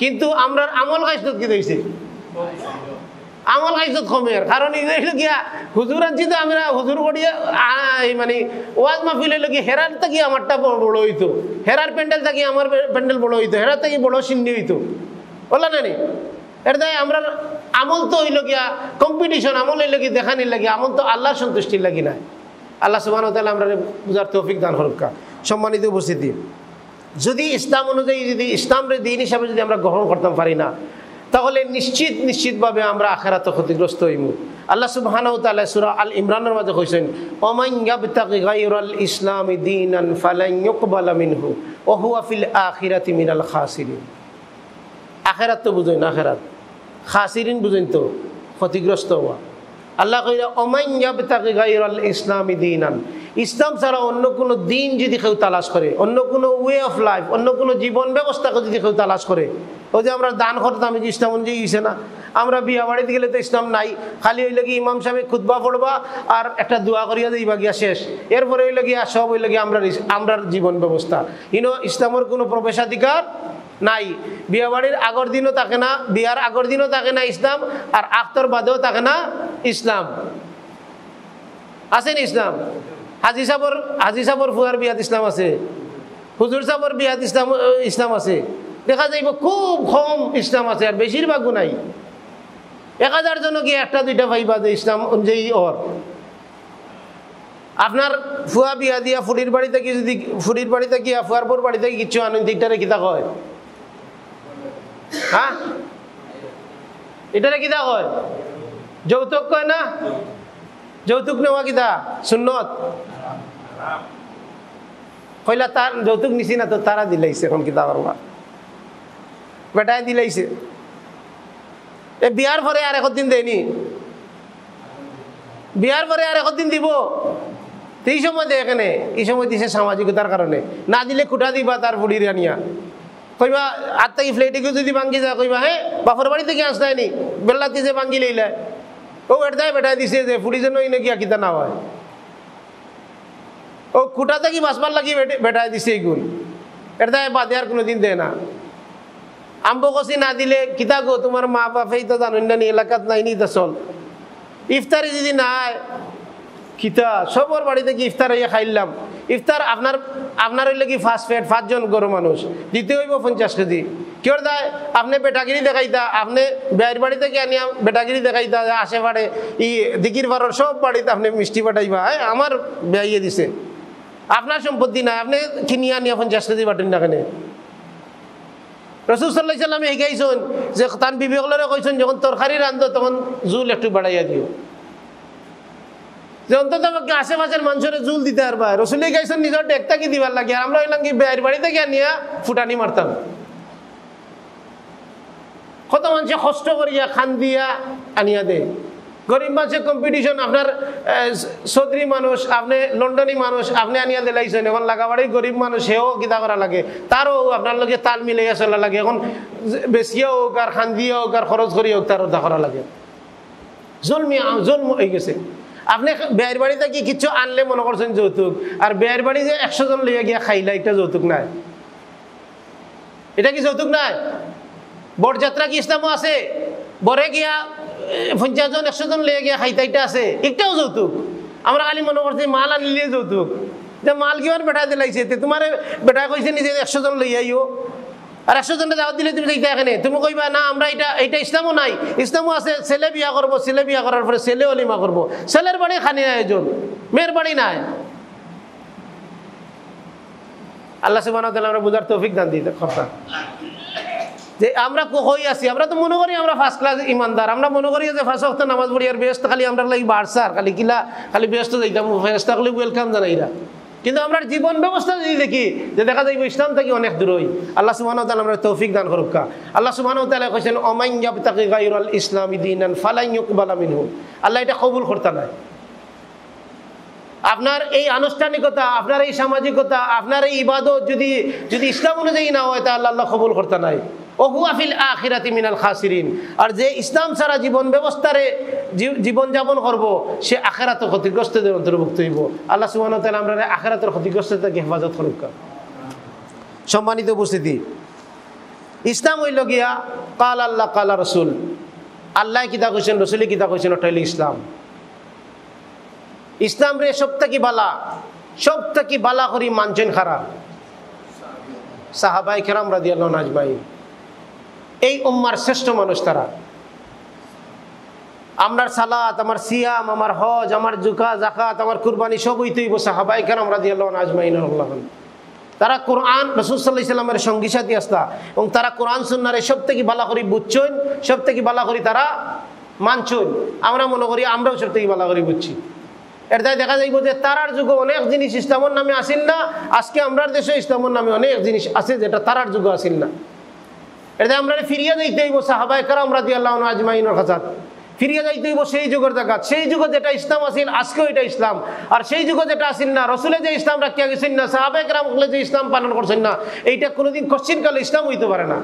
কিন্তু আমরার আমল গাইজত কি হইছে? আমল গাইজত কমে। আর কারণ এই হইলো কি হুজুর আনছি তো আমরা হুজুর গড়িয়া মানে ওয়াজ মাহফিলের লাগি হেরার থেকে আমারটা বড় হইতো, হেরার প্যান্ডেল থেকে আমার প্যান্ডেল বড় হইতো, হেরার থেকে বড় সিন্নি হইতো, বললা না নি? এর দ্বারা আমরা আমল তো হইল গিয়া কম্পিটিশন, আমলের লাগি দেখানির লাগি, আমল তো আল্লাহর সন্তুষ্টির লাগি না। আল্লাহ সুবহানাহু ওয়া তাআলা আমরা বুঝার তৌফিক দান করুক। সম্মানিত উপস্থিতি, যদি ইসলাম অনুযায়ী যদি ইসলামের দিন হিসাবে যদি আমরা গ্রহণ করতে পারি না, তাহলে নিশ্চিত নিশ্চিতভাবে আমরা আখিরাতে ক্ষতিগ্রস্ত হইব। আল্লাহ সুবহানাহু ওয়া তাআলা সূরা আল ইমরানের মধ্যে কইছেন, ওমান ইয়াবতাগি গায়রাল ইসলামি দীনান ফালান ইউকবালা মিনহু ওয়া হুয়া ফিল আখিরাতি মিনাল খাসিরিন। আখিরাত তো বুঝেন, আখিরাত খাসিরিন বুঝেন তো, ক্ষতিগ্রস্ত হওয়া। আল্লাহ কইরা ওমান ইয়াবতাগি গায়রাল ইসলামি দীনান, ইসলাম ছাড়া অন্য কোনো দিন যদি কেউ তালাশ করে, অন্য কোনো ওয়ে অফ লাইফ, অন্য কোনো জীবন ব্যবস্থাকে যদি কেউ তালাশ করে, ওই যে আমরা দান করতাম আমি কি ইসলাম অনুযায়ী হয়েছে না? আমরা বিয়া বাড়িতে গেলে তো ইসলাম নাই, খালি ওই লাগে ইমাম সাহেব খুতবা পড়বা আর একটা দোয়া করিয়া দিবা গিয়া শেষ, এরপরে ওই লাগে সব ওই লাগে আমরা আমরার জীবন ব্যবস্থা। ইনো ইসলামের কোনো প্রবেশাধিকার নাই, বিয়া বাড়ির আগর দিনও থাকে না, বিয়ার আগর দিনও থাকে না ইসলাম, আর আফতার বাদেও থাকে না ইসলাম। আছে না ইসলাম? হাজি সাহর হাজি সাহর ফুয়ার বিয়াত ইসলাম আছে, হুজুর সাহর বিয়াত ইসলাম ইসলাম আছে, দেখা যাইব খুব কম ইসলাম আছে, আর বেশিরভাগও নাই। এক হাজার জন্য কি একটা দুইটা ভাইবা যে ইসলাম অনুযায়ী। ওর আপনার ফুয়া বিয়া দিয়া ফুটির বাড়িতে কি যদি ফুটির বাড়িতে গিয়া ফুয়ার পর বাড়িতে কিচ্ছু আনন্দিকটারে কিতা কয়? হ্যাঁ, এটারে কিতা কয়? যৌতুক কয় না? যৌতুক নেওয়া কিতা সুন্নত? কইলা তার যৌতুক নিছি না তো তারা দিলাইছে, এখন কিতা করবা? বেটায় দিলাইছে, এ বিয়ার পরে আর একদিন দেয়নি, বিয়ার পরে আর একদিন দিব, এই সময় দেয় এখানে, এই সময় দিছে সামাজিকতার কারণে। না দিলে কুটা দিবা তার বুড়ির আনিয়া, কইবা আর তাকে ফ্লেটিকে যদি ভাঙ্গি যায় কইবা হ্যাঁ বাপর বাড়ি থেকে আসতায়নি, বেল্লাতে যে ভাঙ্গি লইলে ও বেটায় বেটায় দিছে যে ফুড়ি যেন এই নাকি আকিতা না হয়, ও কুটা থেকে বাঁচবার লাগি বেটায় দিছে এই গুণ, এটা বাদে আর কোনোদিন দেয় না। আম্বকসি না দিলে কিতা গো তোমার মা বাপেই তো জানি এলাকাত নাই নি, তা চল ইফতারি যদি নাই কিতা সবর বাড়িতে কি ইফতার হইয়া খাইলাম, ইফতার আপনার আপনার হইলে কি ফার্স্ট ফেড পাঁচজন গরু মানুষ দিতে হইব পঞ্চাশ কেজি, কেউ দেয় আপনি বেটাগিরি দেখাইতা, আপনি বেয়ের বাড়িতে গিয়ে আনিয়া বেটাগিরি দেখাইতা আসে পারে ই দিকির পাড়ার সব বাড়িতে আপনি মিষ্টি পাঠাইবা, হ্যাঁ আমার বেয়ে দিছে, আপনার সম্পত্তি নাই, আপনি কিনিয়া আনিয়া পঞ্চাশ কেজি বাটেন না কেন? রাসূল সাল্লাল্লাহু আলাইহি ওয়াসাল্লাম শিখাইছেন যে তার বিবেকলরে কইছেন যখন তরকারি রান্ধো তখন জুল একটু বাড়াইয়া দিও, যে অন্তত আশেপাশের মানুষের জুল দিতে পারবা। রসুল গাইছেন নিজের ডেকটা কি দিবার লাগে, আমরা হইলাম কি বেয়ের বাড়িতে গিয়ে নিয়ে ফুটানি মারতাম, কত মানুষে কষ্ট করিয়া খান দিয়া আনিয়া দেয়, গরিব মানুষের কম্পিটিশন, আপনার চৌধুরী মানুষ, আপনি লন্ডনী মানুষ, আপনি আনিয়া দিলাইছেন, এখন লাগাবাড়ি গরিব মানুষ সেও কিতা করা লাগে, তারও আপনার লগে তাল মিলাইয়া চলা লাগে, এখন বেচিয়া হোক আর খান দিয়া হোক আর খরচ করিয়া হোক তার উদ্ধার করা লাগে, জন্মি জন্ম হয়ে গেছে। আপনি বেয়ের বাড়িতে কি কিচ্ছু আনলে মনে করছেন যৌতুক, আর বেয়ের বাড়ি যে একশো জন লইয়া গিয়া খাইলা এটা যৌতুক নাই, এটা কি যৌতুক নাই? বরযাত্রা কি ইসলামও আছে? বরে গিয়া পঞ্চাশ জন একশো জন লইয়া গিয়া খাইতা এটা আছে, এটাও যৌতুক। আমরা খালি মনে করছি মাল আনলে যৌতুক, যে মাল কি আর বেটা দিলাইছে, তোমার বেটা কইছে নিজে একশো জন লইয়াইও, আর একশো জনটা যাওয়া দিলে তুমি দেখতে এখানে তুমি কইবা না আমরা এটা এটা ইসলামও নাই, ইসলামও আছে ছেলে বিয়া করবো, ছেলে বিয়া করার পরে ছেলে অলিমা করবো, ছেলের বাড়ি খানি আয়োজন, মেয়ের বাড়ি নাই। আল্লাহ সুবহানাহু ওয়া তাআলা আমরা বুঝার তৌফিক দান দিতে কথা যে আমরা কই আছি, আমরা তো মনে করি আমরা ফার্স্ট ক্লাস ইমানদার, আমরা মনে করি যে ফার্স্ট ওয়াক্ত নামাজ পড়ি, আর ব্যস্ত খালি আমরা লাগি বাড়সার খালি কিলা খালি ব্যস্ত যাইতাম ফেরেশতা খালি ওয়েলকাম জানাইরা, কিন্তু আমরা জীবন ব্যবস্থা যদি দেখি যে দেখা যাইব ইসলাম থেকে অনেক দূরই। আল্লাহ সুবহানাহু ওয়া তাআলা আমরা তৌফিক দান করুক। আল্লাহ সুবহানাহু ওয়া তাআলা কইছেন ওমান ইয়াবতাগি গায়রাল ইসলামি দীনান ফালান ইউকবালা মিনহু, আল্লাহ এটা কবুল করতে নাই। আপনার এই আনুষ্ঠানিকতা, আপনার এই সামাজিকতা, আপনার এই ইবাদত যদি যদি ইসলাম অনুযায়ী না হয় তাহলে আল্লাহ কবুল করতে নাই। ওহুয়া ফিল আখিরাতি মিনাল খাসিরিন, আর যে ইসলাম ছাড়া জীবন ব্যবস্থারে জীবন যাপন করব সে আখিরাতে ক্ষতিগ্রস্তদের অন্তর্ভুক্ত হইব। আল্লাহ সুবহানাহু ওয়া তাআলা আমরা আখিরাতের ক্ষতিগ্রস্ততাকে হেফাজত করুক। সম্মানিত উপস্থিতি, ইসলাম হইল গিয়া কাল আল্লাহ কালা রসুল, আল্লাহ কিতা কইছেন রসুলে কিতা কইছেন ওটা হইল ইসলাম। ইসলাম রে সবথেকে বালা সবথেকে বালা করি মানছেন খারা সাহাবায়ে কেরাম রাদিয়াল্লাহু আজমাইন, এই উম্মার শ্রেষ্ঠ মানুষ তারা। আমার সালাত, আমার সিয়াম, আমার হজ, আমার জুকা জাকাত, আমার কুরবানি সব হইতেইব সাহাবায়ে কেরাম রাদিয়াল্লাহু আজমাইনের আল্লাহন। তারা কোরআন রাসূল সাল্লাল্লাহু আলাইহি সাল্লামের সঙ্গী সাথী আসতা এবং তারা কোরআন সুন্নাহর সবথেকে ভালো করে বুঝছেন, সবথেকে ভালো করে তারা মানছেন। আমরা মনে করি আমরাও সবথেকে ভালো করে বুঝছি। এর দ্বারা দেখা যাইব যে তারার যুগে অনেক জিনিস ইসলামের নামে আসেন না, আজকে আমরা দেশে ইসলামের নামে অনেক জিনিস আছে যেটা তারার যুগে আসেন না। এর দ্বারা আমরা ফিরিয়ে যাইতে হইব সাহাবায়ে কেরাম রাদিয়াল্লাহু আজমাইনের কাছে, ফিরিয়ে যাইতে হইব সেই যুগের জায়গা। সেই যুগে যেটা ইসলাম আসেন আজকেও এটা ইসলাম, আর সেই যুগে যেটা আসেন না, রসুলে যে ইসলাম রাখিয়া গেছেন না, সাহাবায়ে কেরাম যে ইসলাম পালন করছেন না, এইটা কোনোদিন কশ্চিন কালে ইসলাম হইতে পারে না।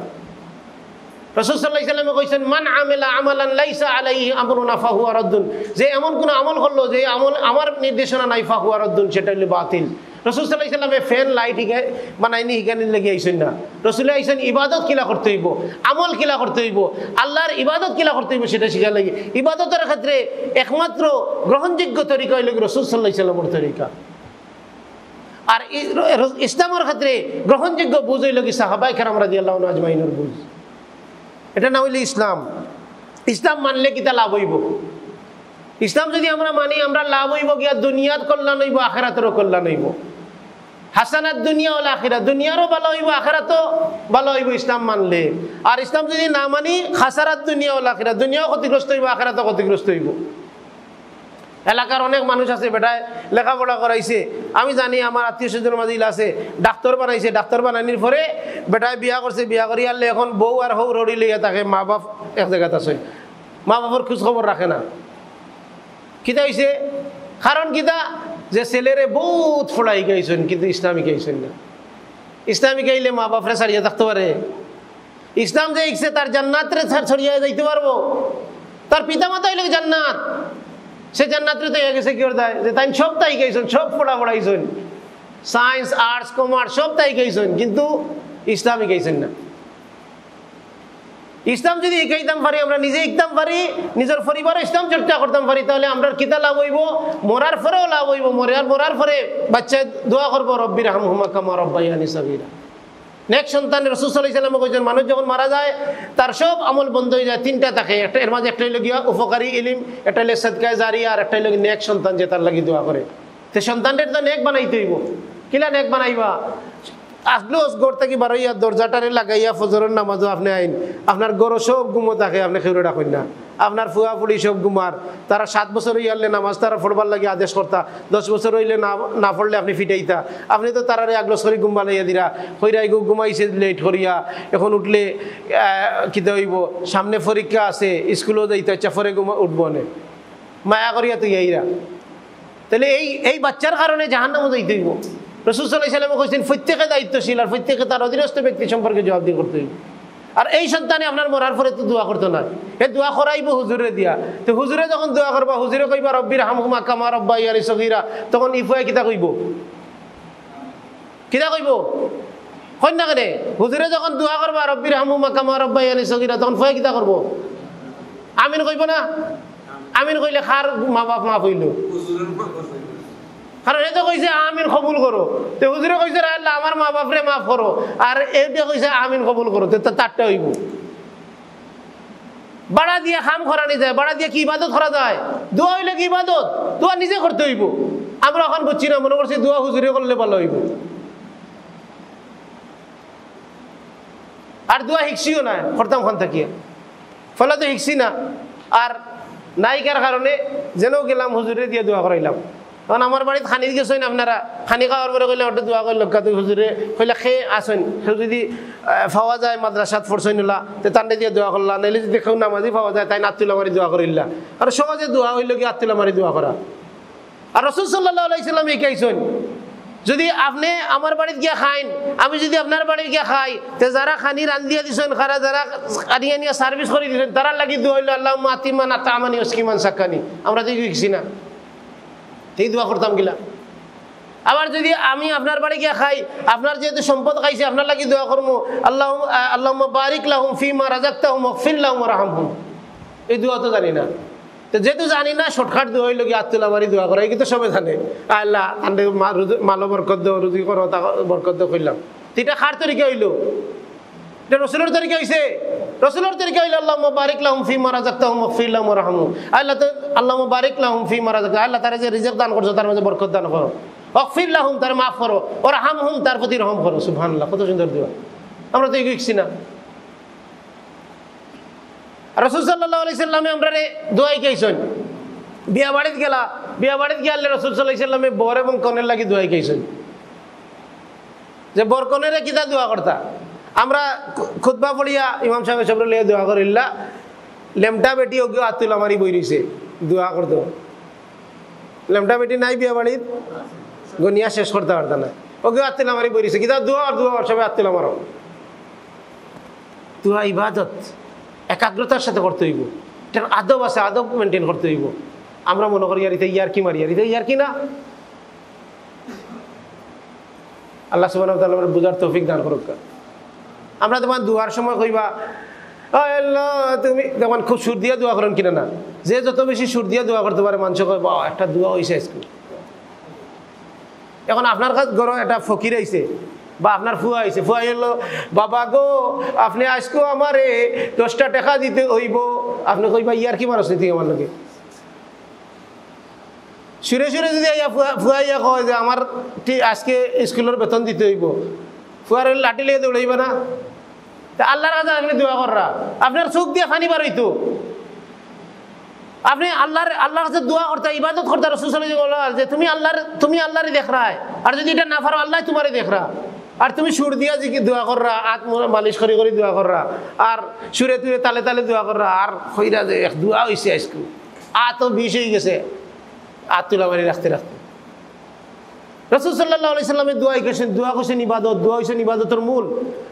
রাসূল সাল্লাল্লাহু আলাইহি সাল্লাম কইছেন মান আমিলা আমালান লাইসা আলাইহি আমরুনা ফাহুয়া রাদ্দুন, যে এমন কোন আমল করলো যে আমল আমার নির্দেশনা নাই ফাহুয়া রাদ্দুন, সেটা হলো বাতিল। রাসূল সাল্লাল্লাহু আলাইহি সাল্লামে ফ্যান লাইট বানাইনি এখানে লেগে আইছেন না, রাসূল আইছেন ইবাদত কিলা করতে হইব, আমল কিলা করতে হইব, আল্লাহর ইবাদত কিলা করতে হইব সেটা শিখা লাগে। ইবাদতের ক্ষেত্রে একমাত্র গ্রহণযোগ্য তরিকা হইল রাসূল সাল্লাল্লাহু আলাইহি সাল্লামের তরিকা, আর ইসলামের ক্ষেত্রে গ্রহণযোগ্য বুঝ হইল কি সাহাবায়ে কেরাম রাদিয়াল্লাহু আজমাইনের বুঝ। এটা না হইলে ইসলাম। ইসলাম মানলে কিতা লাভ হইব? ইসলাম যদি আমরা মানি আমরা লাভ হইব গিয়া দুনিয়ার কল্যাণ হইব, আখিরাতেরও কল্যাণ হইব। হাসানাত দুনিয়া ওয়াল আখিরাত, দুনিয়ারও ভালো হইব আখিরাতও ভালো হইব ইসলাম মানলে। আর ইসলাম যদি না মানি খাসারাত দুনিয়া ওয়াল আখিরাত, দুনিয়াও ক্ষতিগ্রস্ত হইব আখিরাতও ক্ষতিগ্রস্ত হইব। এলাকার অনেক মানুষ আছে বেটায় লেখাপড়া করাইছে, আমি জানি আমার আত্মীয় স্বজনের মাঝে আছে, ডাক্তার বানাইছে, ডাক্তার বানানির পরে বেটায় বিয়া করছে, বিয়া করি আনলে এখন বউ আর হৌ রড়ি লইয়া থাকে, মা বাপ এক জায়গায় আছে, মা বাপের খোঁজখবর রাখে না। কিতা হইছে? কারণ কিতা যে ছেলেরে বহুত ফোড়াই গাইছেন কিন্তু ইসলামী গাইছেন না। ইসলামী গাইলে মা বাপরে ছাড়িয়ে থাকতে পারে, ইসলাম যে ইচ্ছে তার জান্নাতরে ছড়িয়ে যাইতে পারবো, তার পিতা মাতা হইলে জান্নাত, সে জান্নাতরে তো গেছে। কি দেয় যে তাই সব তাই গেছেন, সব পড়া পড়াইছেন, সায়েন্স আর্টস কমার্স সব তাই গেছেন কিন্তু ইসলামই গেছেন না। ইসলাম যদি একাইতাম পারি, আমরা নিজে ইকতাম পারি, নিজের পরিবারে ইসলাম চর্চা করতাম পারি, তাহলে আমরা কিতা লাভ হইব? মরার পরেও লাভ হইব। মরার মরার পরে বাচ্চা দোয়া করবো রব্বির হামহুমা কামা রব্বায়ানি সাগীরা। নেক সন্তান রাসূল সাল্লাল্লাহু আলাইহি সাল্লাম কইছেন মানুষ যখন মারা যায় তার সব আমল বন্ধ হয়ে যায়, তিনটা থাকে, একটা এর মাঝে একটা হইল গিয়া উপকারী ইলম, একটা হইল সাদকায়ে জারিয়া, আর একটা হইল নেক সন্তান যে তার লাগি দোয়া করে। তো সন্তানদের তো নেক বানাইতে হইব। কিলা নেক বানাইবা? আসলো গড় থেকে বার হইয়া দরজাটারে লাগাইয়া ফজরের নামাজও আপনি আইন, আপনার গরো সব গুমো থাকে, আপনি খেউরে ডাকেন না, আপনার ফুয়া ফুড়ি সব গুমার, তারা সাত বছর হইয়ালে নামাজ তারা ফোড়বার লাগে আদেশ করতা, দশ বছর হইলে না না ফোড়লে আপনি ফিটাইতা, আপনি তো তারারে আগলো সরি গুম বানাইয়া দিরা, হইরাই গো ঘুমাইছে লেট করিয়া, এখন উঠলে কিতা হইব? সামনে পরীক্ষা আছে, স্কুলও যাইতে হচ্ছে, ফরে গুমা উঠব নে, মায়া করিয়া তুই আইরা। তাহলে এই এই বাচ্চার কারণে জাহান্নামে যাইতে হইব। রাসূল সাল্লাল্লাহু আলাইহি সাল্লাম কইছেন প্রত্যেকে দায়িত্বশীল, আর প্রত্যেকে তার অধীনস্থ ব্যক্তি সম্পর্কে জবাবদিহি করতে হইব। আর এই সন্তানে আপনার মরার পরে তো দোয়া করতো না, এই দোয়া করাইব হুজুরে দিয়া। তো হুজুরে যখন দোয়া করবা, হুজুরে কইবা রব্বির হামহুমা কামা রব্বায়ানি সগীরা, তখন ইফায় কিতা কইব? কিতা কইব? কই না কেনে? হুজুরে যখন দোয়া করবা রব্বির হামহুমা কামা রব্বায়ানি সগীরা, তখন ফয় কিতা করব? আমিন কইব না? আমিন কইলে খার মা বাপ মা কইল, কারণ এটা কইছে আমিন কবুল করো। তো হুজুরে কইছে আল্লাহ আমার মা বাপরে মাফ করো, আর এটা কইছে আমিন কবুল করো, তো তারটা হইব। বাড়া দিয়ে খাম খরানি যায়, বাড়া দিয়ে কি ইবাদত করা যায়? দোয়া হইলে কি ইবাদত? দোয়া নিজে করতে হইব। আমরা এখন বুঝছি না, মনে করছি দোয়া হুজুরে করলে ভালো হইব, আর দোয়া শিখছিও না, করতাম খান থাকিয়া ফলে তো শিখছি না, আর নায়িকার কারণে যেন গেলাম হুজুরে দিয়ে দোয়া করাইলাম। কারণ আমার বাড়িতে খানি গেছেন আপনারা, খানি খাওয়ার পরে কইলে ওটা দোয়া করল কাতুই হুজুরে, কইলে খেয়ে আসেন, সে যদি পাওয়া যায় মাদ্রাসাত ফরসইনুল্লাহ তো তান্ডে দিয়ে দোয়া করল্লা, নাইলে যদি কেউ নামাজি পাওয়া যায় তাই আত্মুলামারি দোয়া করিল্লা। আর সহজে দোয়া হইল কি আত্মুলামারি দোয়া করা। আর রাসূল সাল্লাল্লাহু আলাইহি সাল্লাম এই কাইছেন যদি আপনি আমার বাড়িতে গিয়া খাইন, আমি যদি আপনার বাড়িতে গিয়া খাই, তে যারা খানি রান্ধিয়া দিছেন, খারা যারা আনিয়া নিয়া সার্ভিস করে দিছেন, তারা লাগি দোয়া হইল আল্লাহুম্মা আতিমা না তামানি ওয়াসকিমান সাকানি। আমরা তো কিছু না, এই দোয়া করতাম কিলা। আবার যদি আমি আপনার বাড়ি গিয়া খাই, আপনার যেহেতু সম্পদ খাইছি, আপনার লাগি দোয়া করবো আল্লাহ আল্লাহুম্মা বারিক লাহুম ফিমা রাযাকতাহুম ওয়াগফির লাহুম ওয়ারহামহুম। এই দোয়া তো জানি না, তো যেহেতু জানি না শর্টকাট দোয়া হইল কি আতুল্লাহ মারি দোয়া করা, এই কিন্তু সবাই জানে আল্লাহ মালো বরকদ্দ রুজি করো, তা বরকদ্দ করলাম। তো এটা খার তরিকা হইল, এটা রসুলের তরিকা হয়েছে। রসুলের তরিকা হইল আল্লাহুম্মা বারিক লাহুম ফিমা রাযাকতাহুম ওয়াগফির লাহুম ওয়ারহামহুম। আল্লাহ তো আল্লাহুম্মা বারিক লাহুম ফিমা রাযাকতাহুম, আল্লাহ তারা যে রিজিক দান করছো তার মধ্যে বরকত দান করো, ওয়াগফির লাহুম তার মাফ করো, ওয়ারহামহুম তার প্রতি রহম করো। সুবহানাল্লাহ, কত সুন্দর দোয়া। আমরা তো এগিয়েছি না। রসুল সাল্লাল্লাহু আলাইহি সাল্লামে আমরা দোয়াই খাইছেন। বিয়া বাড়িতে গেলা, বিয়া বাড়িতে গেলে রসুল সাল্লাল্লাহু আলাইহি সাল্লামে বর এবং কনের লাগি দোয়াই খাইছেন, যে বর কনের কিতা দোয়া করতা। আমরা খুতবা পড়িয়া ইমাম সাহেব সবরে লিয়ে দোয়া করিল্লা, লেমটা বেটি ওগিও আতুল আমারই বই রইছে দোয়া করতো। লেমটা বেটি নাই বিয়া বাড়িত, গনিয়া শেষ করতে পারতা না, ওগিও আতুল আমারই বই রইছে কিতা দোয়া আর দোয়া সবাই আতুল আমারও। দোয়া ইবাদত, একাগ্রতার সাথে করতে হইব, এটা আদব আছে, আদব মেনটেন করতে হইব। আমরা মনে করি ইয়ারিতে ইয়ারকি মারি, ইয়ারিতে ইয়ারকি না। আল্লাহ সুবহানাহু ওয়া তাআলা আমাদের বুঝার তৌফিক দান করুক। আমরা তোমার দোয়ার সময় কইবা আয় আল্লাহ তুমি, তখন খুব সুর দিয়ে দোয়া করেন কিনা না। যে যত বেশি সুর দিয়ে দোয়া করতে পারে মানুষ কয় বা একটা দোয়া হয়েছে। এখন আপনার কাছে ঘর একটা ফকির আইছে বা আপনার ফুয়া আইছে, ফুয়া এলো বাবা গো আপনি আজকেও আমারে দশটা টাকা দিতে হইব। আপনি কইবা ইয়ার কি মানুষ নীতি আমার লোকে। সুরে সুরে যদি আইয়া ফুয়া ইয়া কয় যে আমার আজকে স্কুলের বেতন দিতে হইব, ফুয়ার লাঠি লেগে দৌড়াইবে না। তা আল্লাহর কাছে আপনি দোয়া কররা, আপনার চোখ দিয়ে ফানি বার হইতো। আপনি আল্লাহর আল্লাহর কাছে দোয়া করতে, ইবাদত করতে। রাসূল সাল্লাল্লাহু আলাইহি ওয়াসাল্লাম যে তুমি আল্লাহর তুমি আল্লাহরই দেখরায়, আর যদি এটা না পারো আল্লাহ তোমারই দেখরা। আর তুমি সুর দিয়া যে দোয়া কররা, আত মালিশ করে করে দোয়া কররা, আর সুরে তুরে তালে তালে দোয়া কররা, আর হইরা যে দোয়া হয়েছে আজকে আত বিষ হয়ে গেছে, আত তুলা মারি রাখতে রাখতে। রাসূল সাল্লাল্লাহু আলাইহি সাল্লামের দোয়াই কইছেন, দোয়া কইছেন ইবাদত, দোয়া হইছেন ইবাদতের মূল।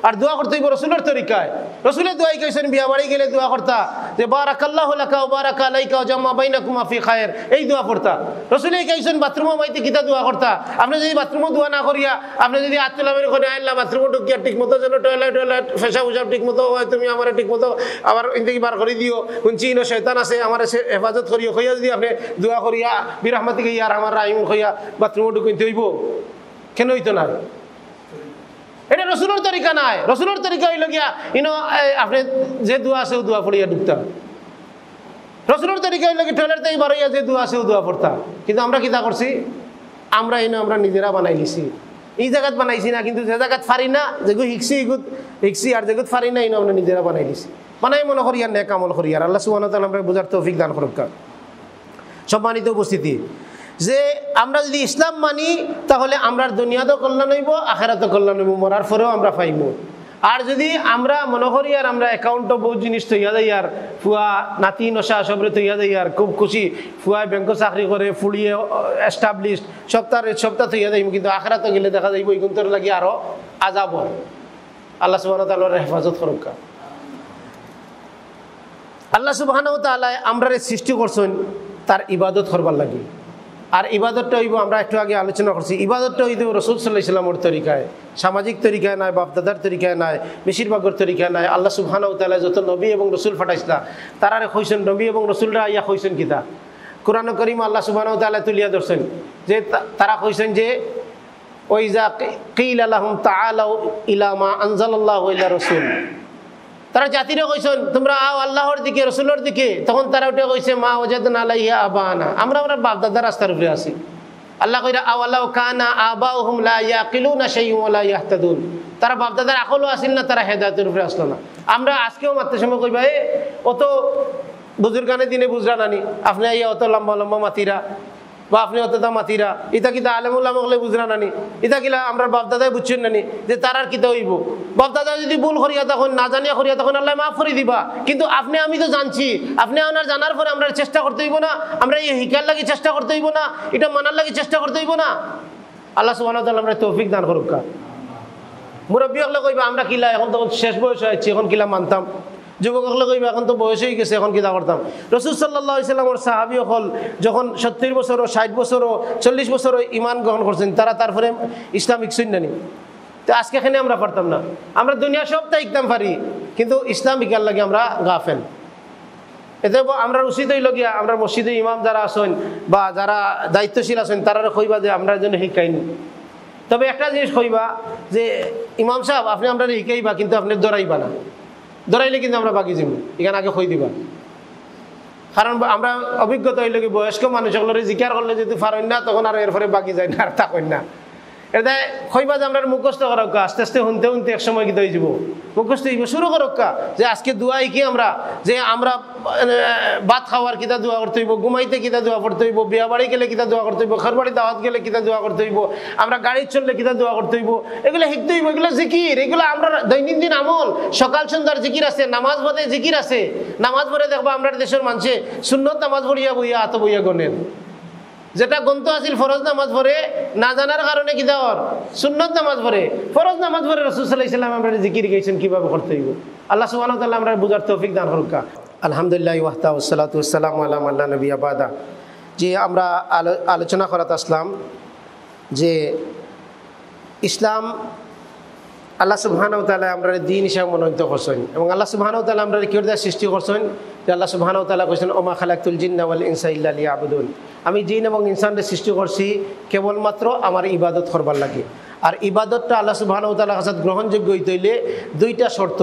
আর দোয়া করতে হইব রাসূলের তরিকায়। রাসূলের দোয়াই কইছেন বিয়া বাড়ি গেলে দোয়া করতা যে বারাকাল্লাহু লাকা ওয়া বারাকা আলাইকা ওয়া জামা বাইনাকুমা ফি খায়র, এই দোয়া পড়তা। রাসূলে কইছেন বাথরুমে বাইতে কিতা দোয়া করতা। আপনি যদি বাথরুমে দোয়া না করিয়া আপনি যদি আতুল্লাহর কোনে আইলা বাথরুমে ঢুকিয়া ঠিকমতো যেন টয়লেট টয়লেট ফেসা উজাব ঠিকমতো হয়, তুমি আমারে ঠিকমতো আবার ইন্দেগি বার করে দিও, হুনছি না শয়তান আছে আমারে হেফাজত করিও কইয়া যদি আপনি দোয়া করিয়া বিরাহমাতিকে ইয়ার আমার রাহিম কইয়া বাথরুমে ঢুকিতে হইব। কেন হইতো না? এটা রসুলের তরিকা নাই। রসুলের তরিকা হইল গিয়া ইনো আপনি যে দোয়া আছে ও দোয়া পড়িয়া ঢুকতাম। রসুলের তরিকা হইল গিয়ে টয়লেট থেকে বাড়াইয়া যে দোয়া আছে ও দোয়া পড়তাম। কিন্তু আমরা কিতা করছি, আমরা ইনো আমরা নিজেরা বানাই নিছি। এই জায়গাত বানাইছি না, কিন্তু যে জায়গাত ফারি না, যেগুলো শিখছি এগুত শিখছি, আর যেগুত ফারি না ইনো আমরা নিজেরা বানাই নিছি। বানাই মনে করি আর নেক আমল করি। আর আল্লাহ সুবহানাহু ওয়া তাআলা আমরা বুঝার তৌফিক দান করুক। সম্মানিত উপস্থিতি, যে আমরা যদি ইসলাম মানি তাহলে আমরা দুনিয়াতেও কল্যাণ হইব, আখেরাতেও কল্যাণ হইব, মরার পরেও আমরা পাইব। আর যদি আমরা মনে করি আর আমরা অ্যাকাউন্টও বহু জিনিস তৈয়া দেয়, আর ফুয়া নাতি নশা সবরে তৈয়া দেয়, আর খুব খুশি ফুয়ায় ব্যাংকে চাকরি করে ফুড়িয়ে এস্টাবলিশ সপ্তাহ সপ্তাহ তৈয়া দেব, কিন্তু আখেরাতে গেলে দেখা যাইব এইগুণতর লাগে আরও আজাব। আল্লাহ সুবহানাহু ওয়া তাআলার হেফাজত করুক। আল্লাহ সুবহানাহু ওয়া তাআলা আমরা সৃষ্টি করছেন তার ইবাদত করবার লাগে। আর ইবাদতটা হইব, আমরা একটু আগে আলোচনা করছি, ইবাদতটা হইব রাসূল সাল্লাল্লাহু আলাইহি সাল্লামের তরিকায়, সামাজিক তরিকায় নয়, বাপদাদার তরিকায় নয়, বেশিরভাগের তরিকায় নয়। আল্লাহ সুবহানাহু ওয়া তাআলা যত নবী এবং রাসূল ফাটাইছিলা তারারে কইছেন, নবী এবং রাসূলরা ইয়া কইছেন কিতা। কুরআন কারীম আল্লাহ সুবহানাহু ওয়া তাআলা তুলিয়া ধরছেন যে তারা কইছেন যে ওয়াইজা কিলা লাহুম তাআলাউ ইলা মা আনজালাল্লাহু ইলা রাসূল, তারা জাতিরা কইছেন তোমরা আও আল্লাহর দিকে রসুলের দিকে। তখন তারা ওটা কইছে মা ওয়াজাদনা আলাইহা আবানা, আমরা আমরা বাপদাদার রাস্তার উপরে আছি। আল্লাহ কইরা আও আলাউ কানা আবাউহুম লা ইয়াকিলুনা শাইয়ুন ওয়া লা ইয়াহতাদুন, তারা বাপদাদার আকলও আসিল না, তারা হেদায়েতের উপরে আসলো না। আমরা আজকেও মাত্র সময় কইবা এ অত বুজুর্গানে দিনে বুজরা নানি, আপনি এই অত লম্বা লম্বা মাতিরা বা আপনি অত দা মাতিরা, ইতা কিতা আলেমুল্লাহ হলে বুঝরা নানি, ইতা কিলা আমরা বাপদাদাই বুঝছেন নানি যে তার আর কিতা হইব। বাপদাদা যদি ভুল করিয়া তখন না জানিয়া করিয়া তখন আল্লাহ মাফ করে দিবা, কিন্তু আপনি আমি তো জানছি, আপনি আপনার জানার পরে আমরা চেষ্টা করতে হইব না, আমরা এই হিকার লাগি চেষ্টা করতে হইব না, এটা মানার লাগি চেষ্টা করতে হইব না। اللہ سبحانہ و تعالی ہمارے توفیق دان کرو کا مربی اگلا کوئی ہمارا کلا ہے تو شیش بوش ہے چیخن کلا مانتا ہوں جوبک اگلا کوئی এখন তো বয়স হয়ে গেছে এখন কি দা করতাম রাসূল সাল্লাল্লাহু আলাইহি সাল্লামের সাহাবী হল যখন সত্তর বছর ও ষাট বছর ও চল্লিশ বছর ঈমান গ্রহণ করেন তারা তারপরে ইসলামিক সুন্নানি তো আজকে এখানে আমরা পড়তাম না আমরা দুনিয়া সবটা একদম পারি কিন্তু ইসলামিক এর লাগি আমরা গাফেল এতে আমরা উচিত হইল গিয়া আমরা মসজিদে ইমাম যারা আছেন বা যারা দায়িত্বশীল আছেন তারা কইবা যে আমরা জন্য শিখাইনি তবে একটা জিনিস কইবা যে ইমাম সাহেব আপনি আমরা শিখাইবা কিন্তু আপনি দরাইবা না দরাইলে কিন্তু আমরা বাকি যাবো এখানে আগে কই দিবা কারণ আমরা অভিজ্ঞতা হইলে কি বয়স্ক মানুষগুলোর জিকার করলে যদি পারেন না তখন আর এরপরে বাকি যায় না আর তা কই না এটা কইবা যে আমরা মুখস্থ করক আস্তে আস্তে শুনতে শুনতে এক সময় কি হয়ে যাব মুখস্থ হইব শুরু করক যে আজকে দোয়াই কি আমরা যে আমরা ভাত খাওয়ার কিতা দোয়া করতে হইব ঘুমাইতে কিতা দোয়া করতে হইব বিয়া বাড়ি গেলে কিতা দোয়া করতে হইব ঘরবাড়ি দাওয়াত গেলে কিতা দোয়া করতে হইব আমরা গাড়ি চললে কিতা দোয়া করতে হইব এগুলো শিখতে হইব এগুলো জিকির এগুলো আমরা দৈনন্দিন আমল সকাল সন্ধ্যার জিকির আছে নামাজ পড়ে জিকির আছে নামাজ পড়ে দেখবা আমরা দেশের মানুষে সুন্নত নামাজ পড়িয়া বইয়া আত বইয়া গণেন যেটা গন্ত আসিল ফরজ নামাজ পড়ে না জানার কারণে কি দেওয়ার সুন্নত নামাজ পড়ে ফরজ নামাজ পড়ে রাসূল সাল্লাল্লাহু আলাইহি সাল্লাম আমরা জিকির করেছেন কিভাবে করতে হইব আল্লাহ সুবহানাহু ওয়া তাআলা আমরা বুঝার তৌফিক দান করুক আলহামদুলিল্লাহ ওয়াহতা ওয়াসসালাতু ওয়াসসালামু আলা মান লা নাবিয়্যা বাদা যে আমরা আলোচনা করতে আসলাম যে ইসলাম আল্লাহ সুবহানাহু ওয়া তাআলা আমরা দ্বীন হিসেবে মনোনীত করছেন এবং আল্লাহ সুবহানাহু ওয়া তাআলা আমরা কি করে সৃষ্টি করছেন যে আল্লাহ সুবহানাহু ওয়া তাআলা কইছেন ওমা খালাকতুল জিন্না ওয়াল ইনসা ইল্লা লিয়াবুদুন আমি জিন এবং ইনসানদের সৃষ্টি করছি কেবলমাত্র আমার ইবাদত করবার লাগে আর ইবাদতটা আল্লাহ সুবহানাহু ওয়া তাআলার কাছে গ্রহণযোগ্য হইতে হইলে দুইটা শর্ত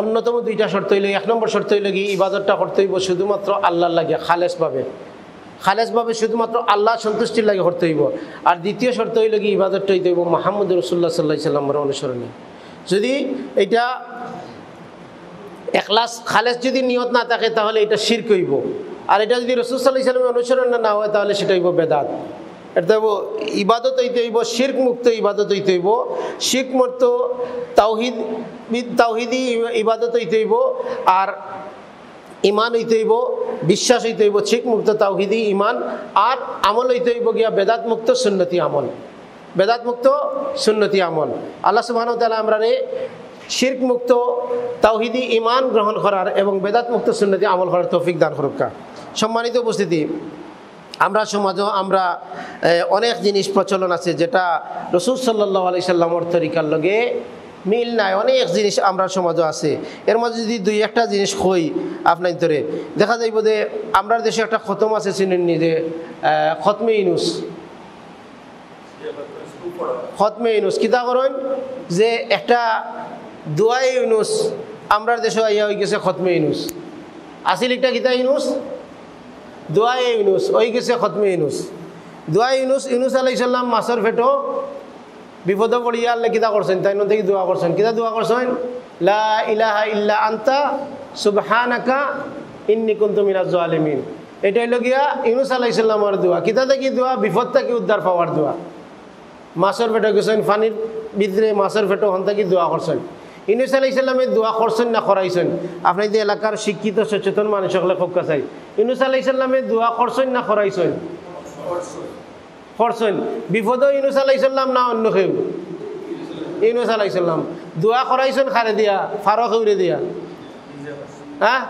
অন্যতম দুইটা শর্ত হইল এক নম্বর শর্ত হইল কি ইবাদতটা করতে হইব শুধুমাত্র আল্লাহর লাগে খালেসভাবে খালেসভাবে শুধুমাত্র আল্লাহ সন্তুষ্টির লাগে করতে হইব আর দ্বিতীয় শর্ত হইল কি ইবাদতটা হইতে হইব মুহাম্মদ রাসূলুল্লাহ সাল্লাল্লাহু আলাইহি সাল্লামের অনুসরণে যদি এটা ইখলাস খালেস যদি নিয়ত না থাকে তাহলে এটা শিরক হইব আর এটা যদি রাসূল সাল্লাল্লাহু আলাইহি সাল্লামের অনুসরণ না হয় তাহলে সেটা হইব বেদাত এটা হইব ইবাদত হইতে হইব শিরক মুক্ত ইবাদত হইতে হইব শিরক মুক্ত তাওহীদ তাওহীদি ইবাদত হইতে হইব আর ইমান হইতে হইব বিশ্বাস হইতে হইব শিরক মুক্ত তাওহীদি ইমান আর আমল হইতে হইব গিয়া বেদাত মুক্ত সুন্নতি আমল বেদাত মুক্ত সুন্নতি আমল আল্লাহ সুবহানাহু ওয়া তাআলা আমরারে শিরক মুক্ত তাওহীদি ইমান গ্রহণ করার এবং বেদাত মুক্ত সুন্নতি আমল করার তৌফিক দান করুক সম্মানিত উপস্থিতি আমরা সমাজও আমরা অনেক জিনিস প্রচলন আছে যেটা রাসূল সাল্লাল্লাহু আলাইহি সাল্লামের তরিকার লগে মিল নাই অনেক জিনিস আমরা সমাজও আছে এর মধ্যে যদি দুই একটা জিনিস কই আপনার ভিতরে দেখা যাইব যে আমরা দেশে একটা খতম আছে চিনেননি যে খতমে ইউনুস খতমে ইউনুস কিতা করেন যে একটা দোয়া ইউনুস আমরা দেশে আইয়া হয়ে গেছে খতমে ইউনুস আসিল একটা কিতা ইউনুস দোয়া ইউনুস হয়ে গেছে খতমে ইউনুস দোয়া ইউনুস ইউনুস আলাইহিস সালাম মাছের পেটো বিপদ পড়িয়া আল্লাহ কিতা করছেন তাই নদী দোয়া করছেন কিতা দোয়া করছেন লা ইলাহা ইল্লা আনতা সুবহানাকা ইন্নী কুনতু মিনাজ জালিমিন এটা হইল গিয়া ইউনুস আলাইহিস সালামের দোয়া কিতা থেকে দোয়া বিপদ থেকে উদ্ধার পাওয়ার দোয়া মাছের পেটো গেছেন পানির ভিতরে মাছের পেটো হন থেকে দোয়া করছেন ইউনুস আলাইহিস সালামের দোয়া করছেন না করাইছেন আপনাদের এলাকার শিক্ষিত সচেতন মানুষ সকলে ফোকা চাই ইউনুস আলাইহিস সালামের দোয়া করছেন না করাইছেন করছেন বিপদ ইউনুস আলাইহিস সালাম না অন্য কেউ ইউনুস আলাইহিস সালাম দোয়া করাইছেন খারে দিয়া ফারক হইরে দিয়া হ্যাঁ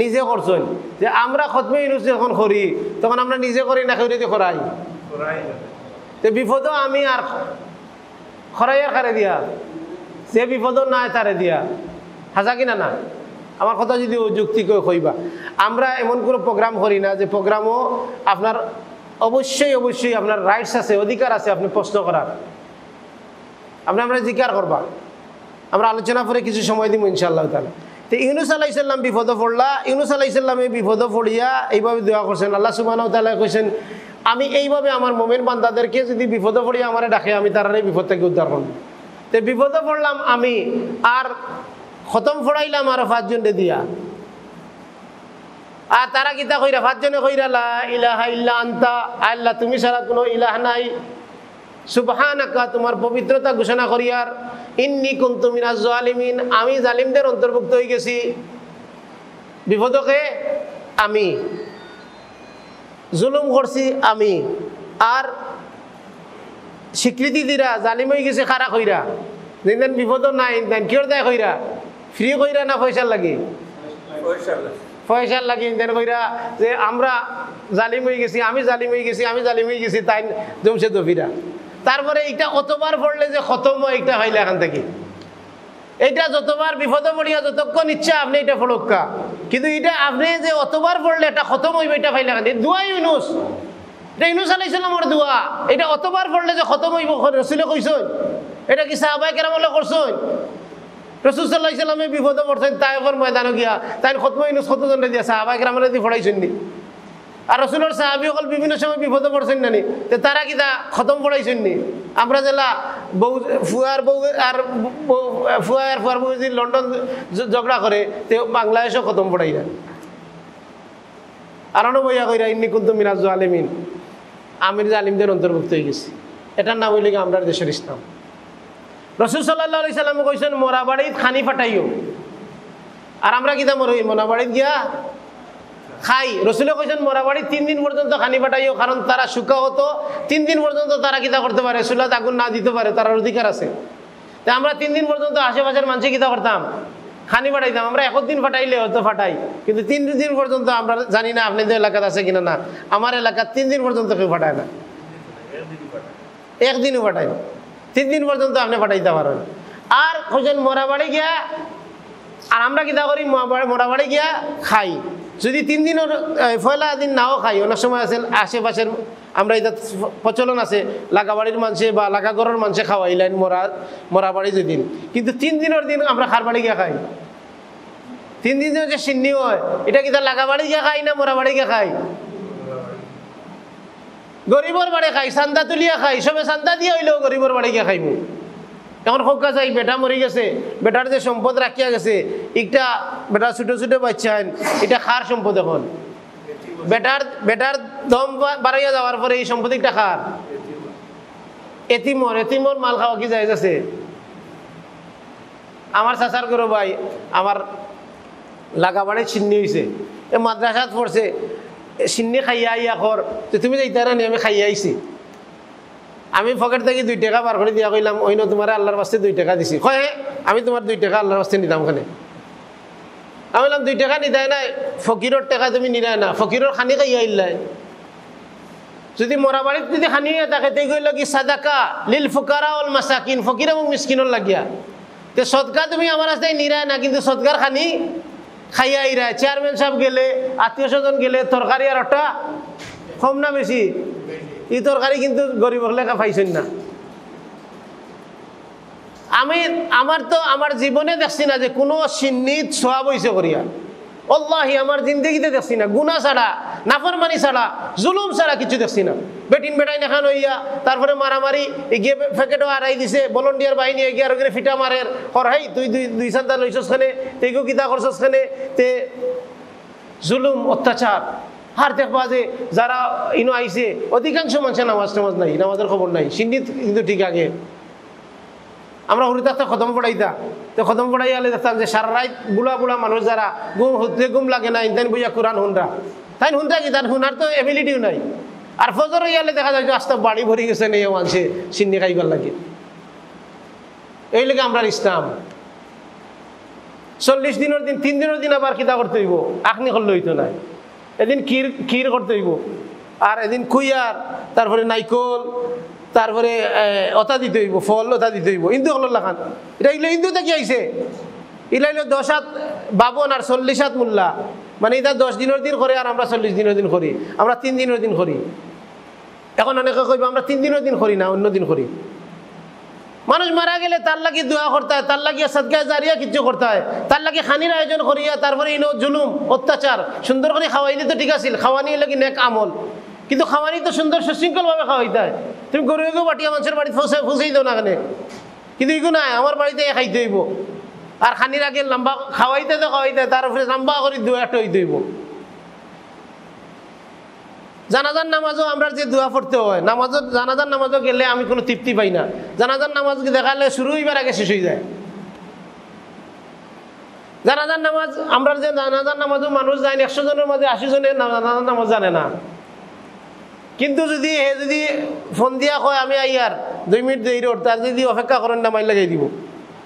নিজে করছেন যে আমরা খতমে ইউনুস যখন করি তখন আমরা নিজে করি না কেউ দিয়ে করাই তো বিপদ আমি আর খরাই আর খারে দিয়া যে বিপদ নাই তারে দিয়া হাজা কিনা না আমার কথা যদি যুক্তি করে কইবা আমরা এমন কোনো প্রোগ্রাম করি না যে প্রোগ্রামও আপনার অবশ্যই অবশ্যই আপনার রাইটস আছে অধিকার আছে আপনি প্রশ্ন করার আপনি আমরা জিজ্ঞার করবা আমরা আলোচনা করে কিছু সময় দিব ইনশাআল্লাহ তাআলা তো ইউনুস আলাইহিস সালাম বিপদ পড়লা ইউনুস আলাইহিস সালামে বিপদ পড়িয়া এইভাবে দোয়া করছেন আল্লাহ সুবহানাহু ওয়া তাআলা কইছেন আমি এইভাবে আমার মুমিন বান্দাদেরকে যদি বিপদ পড়িয়া আমারে ডাকে আমি তারারে বিপদ থেকে উদ্ধার করব তে বিপদে পড়লাম আমি আর খতম ফড়াইলাম আর পাঁচজনে দিয়া আর তারা গীতা কইরা পাঁচজনে কইরা লা ইলাহা ইল্লা আনতা আল্লাহ তুমি ছাড়া কোনো ইলাহ নাই সুবহানাকা তোমার পবিত্রতা ঘোষণা করি আর ইন্নী কুনতু মিনাজ জালিমিন আমি জালিমদের অন্তর্ভুক্ত হয়ে গেছি বিপদকে আমি জুলুম করছি আমি আর স্বীকৃতি দিরা জালিম হয়ে গেছে খারাপ হইরা যেদিন বিপদ নাই দেন কিয়র দেয় কইরা ফ্রি কইরা না পয়সা লাগে পয়সা লাগে দেন কইরা যে আমরা জালিম হয়ে গেছি আমি জালিম হয়ে গেছি আমি জালিম হয়ে গেছি তাই জমছে দফিরা তারপরে এটা কতবার পড়লে যে খতম হয় এটা হইলা এখান থেকে এটা যতবার বিপদ পড়িয়া যতক্ষণ ইচ্ছা আপনি এটা ফলক্কা কিন্তু এটা আপনি যে অতবার পড়লে এটা খতম হইবে এটা ফাইলা এখান থেকে দুয়াই ইউনুস এটা ইউনুস আলাইহিস সালামের দোয়া এটা অতবার পড়লে যে খতম হইব রাসূলে কইছেন এটা কি সাহাবায়ে কেরামলে করছেন রাসূল সাল্লাল্লাহু আলাইহি সাল্লামে বিপদ পড়ছেন তায়েফের ময়দানে গিয়া তাই খতম ইউনুস কতজনরে দিয়া সাহাবায়ে কেরামলে দি পড়াইছেন নি আর রাসূলের সাহাবীসকল বিভিন্ন সময় বিপদে পড়ছেন না নি তে তারা কি তা খতম পড়াইছেন নি আমরা জেলা বউ ফুয়ার বউ আর ফুয়ার ফুয়ার বউ যদি লন্ডন ঝগড়া করে তে বাংলাদেশও খতম পড়াই না আর অন্য বইয়া কইরা ইন্নি কুনতু মিনাজ জালিমিন আমির জালিমদের অন্তর্ভুক্ত হয়ে গেছি এটার নাম হইলে আমরা দেশের ইসলাম রাসূল সাল্লাল্লাহু আলাইহি সাল্লাম কইছেন মোরাবাড়িত খানি ফাটাইও আর আমরা কি তা মরই মোরাবাড়িত গিয়া খাই রসুলে কইছেন মরাবাড়ি তিন দিন পর্যন্ত খানি পাঠাইও কারণ তারা শুকা হতো তিন দিন পর্যন্ত তারা কিতা করতে পারে চুলাত আগুন না দিতে পারে তার অধিকার আছে তাই আমরা তিন দিন পর্যন্ত আশেপাশের মানুষে কিতা করতাম খানি পাঠাইতাম আমরা এক দিন ফাটাইলে হয়তো ফাটাই কিন্তু তিন দিন পর্যন্ত আমরা জানি না আপনাদের এলাকাতে আছে কিনা না আমার এলাকার তিন দিন পর্যন্ত কেউ ফাটায় না একদিনও ফাটাই তিন দিন পর্যন্ত আপনি ফাটাইতে পারেন আর কইছেন মরাবাড়ি গিয়া আর আমরা কিতা করি মরাবাড়ি গিয়া খাই যদি তিন দিনের ফয়লা দিন নাও খাই অনেক সময় আছে আশেপাশের আমরা এটা প্রচলন আছে লাগাবাড়ির মানুষে বা লাগাগড়ের মানুষে খাওয়াইলেন মরা মরাবাড়ি যেদিন কিন্তু তিন দিনের দিন আমরা খারবাড়ি গিয়ে খাই তিন দিন যে সিন্নি হয় এটা কি তার লাগাবাড়ি গিয়ে খাই না মরাবাড়ি গিয়ে খাই গরিবর বাড়ি খাই চান্দা তুলিয়া খাই সবে চান্দা দিয়ে হইলেও গরিবর বাড়ি গিয়ে খাইব এখন খোকা চাই বেটা মরি গেছে বেটার যে সম্পদ রাখিয়া গেছে একটা বেটার ছোটো ছোটো বাচ্চা এটা খার সম্পদ এখন বেটার বেটার দম বাড়াইয়া যাওয়ার পরে এই সম্পদ একটা খার এতিমর এতিমর মাল খাওয়া কি যায় গেছে আমার চাচার করো ভাই আমার লাগাবাড়ি ছিন্নি হয়েছে এ মাদ্রাসাত পড়ছে ছিন্নি খাইয়া আইয়া কর তো তুমি যে ইতারা নিয়ে আমি খাইয়া আইছি আমি পকেট থেকে দুই টাকা বার করে দিয়া কইলাম ওই না তোমার আল্লাহর বাস্তে দুই টাকা দিছি কয় হ্যাঁ আমি তোমার দুই টাকা আল্লাহর বাস্তে নিতাম ওখানে আমি বললাম দুই টাকা নিতাই নাই ফকিরের টাকা তুমি নিলাই না ফকিরের খানি খাইয়া ইল্লাই যদি মরাবাড়িত যদি খানি তাকে তাই কইল কি সাদাকা লিল ফুকারা ওয়াল মাসাকিন ফকির এবং মিসকিনের লাগিয়া তো সদকা তুমি আমার রাস্তায় নিরায় না কিন্তু সদকার খানি খাইয়া ইরা চেয়ারম্যান সাহেব গেলে আত্মীয় স্বজন গেলে তরকারি আর ওটা কম না বেশি এই তরকারি কিন্তু গরিব লেখা পাইছেন না আমি আমার তো আমার জীবনে দেখছি না যে কোনো সিন্নিত সওয়াব হইছে করিয়া আল্লাহি আমার জিন্দগিতে দেখছি না গুনাহ ছাড়া নাফরমানি ছাড়া জুলুম ছাড়া কিছু দেখছি না বেটিন বেটাই না খান হইয়া তারপরে মারামারি এগিয়ে ফ্যাকেটও আড়াই দিছে ভলন্টিয়ার বাহিনী এগিয়ে আর ফিটা মারের হরহাই তুই দুই দুই সন্তান লইছসখানে তেগো কিতা করছসখানে তে জুলুম অত্যাচার হার দেখবা যে যারা ইনো আইসে অধিকাংশ মানুষের নামাজ টামাজ নাই নামাজের খবর নাই সিন্নিত কিন্তু ঠিক আগে আমরা হরিতা খতম পড়াইতা তো খতম পড়াইয়া দেখতাম যে সারা রাত বুলা বুলা মানুষ যারা গুম হতে গুম লাগে না ইন্টাইন বইয়া কোরআন হুনরা তাই হুনরা কি তার হুনার তো এবিলিটিও নাই আর ফজর ইয়ালে দেখা যায় যে আস্তে বাড়ি ভরে গেছে না এই মানুষে সিন্নি খাইবার লাগে এই লেগে আমরা ইসলাম চল্লিশ দিনের দিন তিন দিনের দিন আবার কিতা করতে হইব আখনি করলে হইতো নাই এদিন ক্ষীর ক্ষীর করতে হইব আর এদিন কুইয়ার তারপরে নাইকল তারপরে অতা দিতে হইব ফল অতা দিতে হইব ইন্দু হল্লা খান এটা এগুলো ইন্দুতে কি আইসে এগুলো হইলো দশ হাত বাবন আর চল্লিশ হাত মোল্লা মানে এটা দশ দিনের দিন করে আর আমরা চল্লিশ দিনের দিন করি আমরা তিন দিনের দিন করি এখন অনেকে কইব আমরা তিন দিনের দিন করি না অন্য দিন করি মানুষ মারা গেলে তার লাগি দোয়া করতে হয় তার লাগিয়া সাদকায়ে জারিয়া কিছু করতে হয় তার লাগি খানির আয়োজন করিয়া তারপরে ইনো জুলুম অত্যাচার সুন্দর করে খাওয়াইলে তো ঠিক আছে খাওয়ানি হইলে কি নেক আমল কিন্তু খাওয়ানি তো সুন্দর সুশৃঙ্খলভাবে খাওয়াইতে হয় তুমি গরু গরু বাটিয়া মানুষের বাড়িতে ফুসে ফুসেই দাও না কেন কিন্তু এগু না আমার বাড়িতে খাইতে হইব আর খানির আগে লম্বা খাওয়াইতে তো খাওয়াইতে তার উপরে লম্বা করে দোয়াটা হইতে হইব জানাজার নামাজও আমরা যে দোয়া পড়তে হয় নামাজও জানাজার নামাজও গেলে আমি কোনো তৃপ্তি পাই না জানাজার নামাজ দেখালে শুরু হইবার আগে শেষ হয়ে যায় জানাজার নামাজ আমরা যে জানাজার নামাজও মানুষ যায় একশো জনের মাঝে আশি জনের জানাজার নামাজ জানে না কিন্তু যদি হে যদি ফোন দিয়া কয় আমি আইয়ার দুই মিনিট দেরি হতো আর যদি অপেক্ষা করেন না মাইল লাগাই দিব।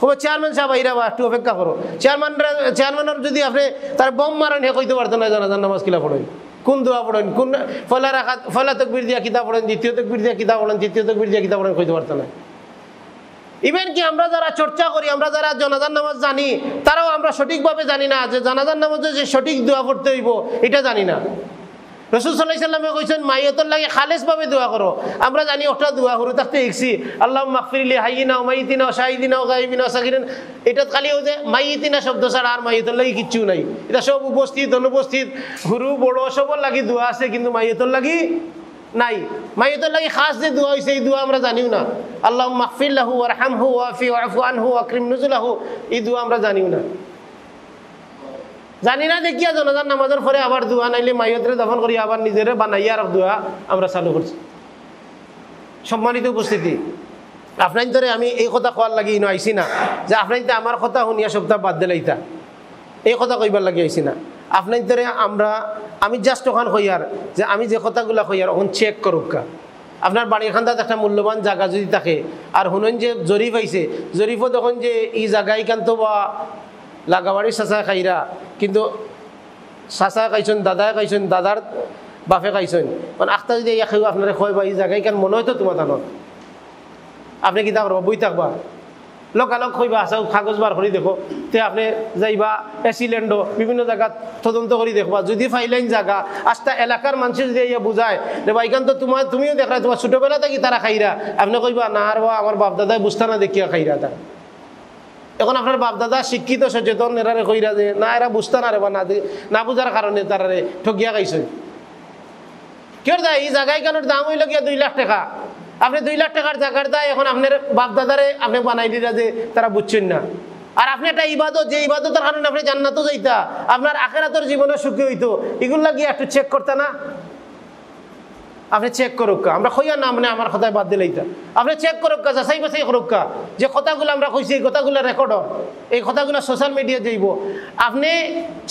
খুব চেয়ারম্যান সাহেব আইরা বা একটু অপেক্ষা করো। চেয়ারম্যানরা চেয়ারম্যানের যদি আপনি তার বম মারেন হে কইতে পারতো না জানাজার নামাজ কিলা পড়েন, কোন দোয়া পড়েন, কোন ফলা রাখা ফলা তকবীর দিয়া কিতাব পড়েন, দ্বিতীয় তকবীর দিয়া কিতাব পড়েন, তৃতীয় তকবীর দিয়া কিতাব পড়েন কইতে পারতো না। ইভেন কি আমরা যারা চর্চা করি, আমরা যারা জানাজার নামাজ জানি, তারাও আমরা সঠিকভাবে জানি না যে জানাজার নামাজে যে সঠিক দোয়া পড়তে হইব এটা জানি না। রসুল সাল্লাল্লাহু আলাইহি ওয়াসাল্লামে কইছেন মাইয়াতের লাগি খালেসভাবে দোয়া করো। আমরা জানি ওটা দোয়া করো থাকতে দেখছি আল্লাহুম্মা গফিরলি হাইয়িনা ওয়া মাইয়িতিনা ওয়া শাহিদিনা ওয়া গায়বিনা ওয়া সাগিরিনা, এটা খালি ওই যে মাইয়িতিনা শব্দ ছাড়া আর মাইয়াতের লাগি কিচ্ছু নাই। এটা সব উপস্থিত অনুপস্থিত হুরু বড় সবর লাগি দোয়া আছে, কিন্তু মাইয়াতের লাগি নাই। মাইয়াতের লাগি খাস যে দোয়া হইছে এই দোয়া আমরা জানিও না। আল্লাহুম্মা গফির লাহু ওয়ারহামহু ওয়াফি ওয়াফু আনহু ওয়াকরিম নুজুলাহু, এই দোয়া আমরা জানিও না। জানি না দেখিয়া জনাজার নামাজের পরে আবার দোয়া নাইলে মাইয়তরে দাফন করি আবার নিজেরে বানাইয়া আর দোয়া আমরা চালু করছি। সম্মানিত উপস্থিতি, আপনার ধরে আমি এই কথা কওয়ার লাগি ইনো আইছি না যে আপনার তো আমার কথা শুনিয়া সপ্তাহ বাদ দিলাইতা, এই কথা কইবার লাগি আইছি না। আপনার ধরে আমরা আমি জাস্ট ওখান কইয়ার যে আমি যে কথাগুলো কইয়ার ওখান চেক করুকা। আপনার বাড়ির খান্দাত একটা মূল্যবান জায়গা যদি থাকে আর শুনেন যে জরিফ আইছে, জরিফও তখন যে এই জায়গায় কান্ত বা লাগাবাড়ির চাচা খাইরা, কিন্তু চাচা খাইছেন, দাদাই খাইছেন, দাদার বাপে খাইছেন, মানে আখতা যদি ইয়া খাইব আপনারা খয় বা এই জায়গায় কেন মনে হয়তো তোমার থাকত আপনি কি তাকবা বই থাকবা লোকালক খইবা আসাও কাগজ বার করে দেখো তে আপনি যাইবা এসিল্যান্ডও বিভিন্ন জায়গা তদন্ত করে দেখবা। যদি ফাইলাইন জায়গা আস্তা এলাকার মানুষ যদি ইয়া বুঝায় যে বা এখান তো তোমার তুমিও দেখা তোমার ছোটোবেলা থাকি তারা খাইরা, আপনি কইবা না আর বা আমার বাপ দাদাই বুঝতা না দেখিয়া খাইরা তা। এখন আপনার বাপদাদা শিক্ষিত সচেতন এরারে কইরা যে না এরা বুঝতা না রে বা না না বুঝার কারণে তারারে ঠকিয়া খাইছে। কেউ দা এই জায়গায় কারোর দাম হইল গিয়া দুই লাখ টাকা, আপনি দুই লাখ টাকার জায়গার দায় এখন আপনার বাপদাদারে আপনি বানাই দিলা যে তারা বুঝছেন না। আর আপনি একটা ইবাদত যে ইবাদতের কারণে আপনি জান্নাতও যাইতা, আপনার আখেরাতের জীবনে সুখী হইতো, এগুলা গিয়ে একটু চেক করতা না? আপনি চেক করুকা। আমরা কইয়া না মানে আমার কথায় বাদ দিলাইতা, আপনি চেক করুকা, যাচাই বাছাই করুকা যে কথাগুলো আমরা কইছি এই কথাগুলো রেকর্ড হর, এই কথাগুলো সোশ্যাল মিডিয়া যাইব। আপনি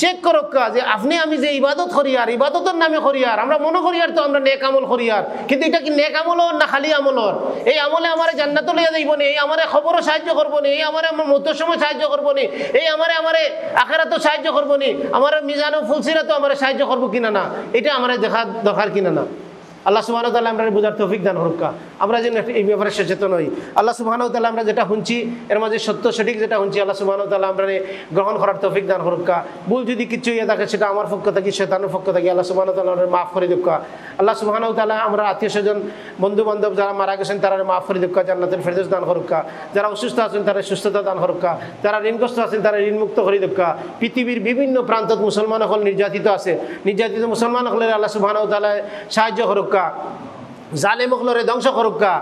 চেক করুকা যে আপনি আমি যে ইবাদত করি আর ইবাদতের নামে করি আর আমরা মনে করি আর তো আমরা নেক আমল করি আর, কিন্তু এটা কি নেক আমল না খালি আমল হর? এই আমলে আমার জান্নাত লইয়া যাইব নি, এই আমারে খবরও সাহায্য করবো নি, এই আমারে আমার মতো সময় সাহায্য করবো নি, এই আমারে আমারে আখেরাতেও সাহায্য করবো নি, আমার মিজানু ফুলসিরাতেও আমার সাহায্য করবো কিনা না, এটা আমার দেখা দরকার কিনা না। আল্লাহ সুবহানাহু ওয়া তাআলা আমরা বুঝার তৌফিক দান করুক। আমরা যেন এই ব্যাপারে সচেতন হই। আল্লাহ সুবহানাহু ওয়া তাআলা আমরা যেটা শুনছি এর মাঝে সত্য সঠিক যেটা শুনছি আল্লাহ সুবহানাহু ওয়া তাআলা আমরা গ্রহণ করার তৌফিক দান করুক। ভুল যদি কিছু ইয়ে থাকে সেটা আমার পক্ষ থাকি শয়তানের পক্ষ থাকি আল্লাহ সুবহানাহু ওয়া তাআলা আমরা মাফ করে দিক। আল্লাহ সুবহানাহু ওয়া তাআলা আমরা আত্মীয় স্বজন বন্ধু বান্ধব যারা মারা গেছেন তারা মাফ করে দিক, জান্নাতের ফেরদৌস দান করুক। যারা অসুস্থ আছেন তারা সুস্থতা দান করুক, যারা ঋণগ্রস্ত আছেন তারা ঋণমুক্ত করে দিক। পৃথিবীর বিভিন্ন প্রান্তত মুসলমান সকল নির্যাতিত আছে, নির্যাতিত মুসলমান সকলের আল্লাহ সুবহানাহু ওয়া তাআলা সাহায্য করুক, জালেম সকলরে ধ্বংস করুকা,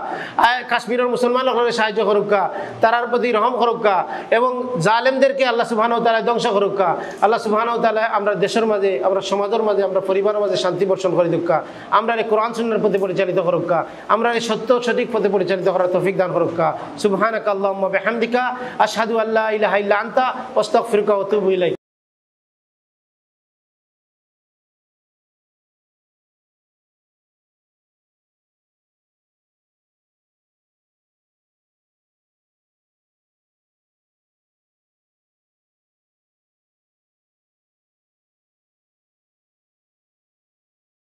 কাশ্মীরের মুসলমান সকলরে সাহায্য করুকা, তারার প্রতি রহম করুকা এবং জালেমদেরকে আল্লাহ সুবহানাহু ওয়া তাআলা ধ্বংস করুকা। আল্লাহ সুবহানাহু ওয়া তাআলা আমরা দেশের মাঝে আমরা সমাজের মাঝে আমরা পরিবারের মাঝে শান্তি বর্ষণ করে দিকা, আমরা এই কোরআন সুন্নাহর পথে পরিচালিত করুকা, আমরা এই সত্য সঠিক পথে পরিচালিত করার তৌফিক দান করুকা। সুবহানাকাল্লাহুম্মা বিহামদিকা আশহাদু আল্লা ইলাহা ইল্লা আনতা আস্তাগফিরুকা ওয়া আতুবু ইলাইক।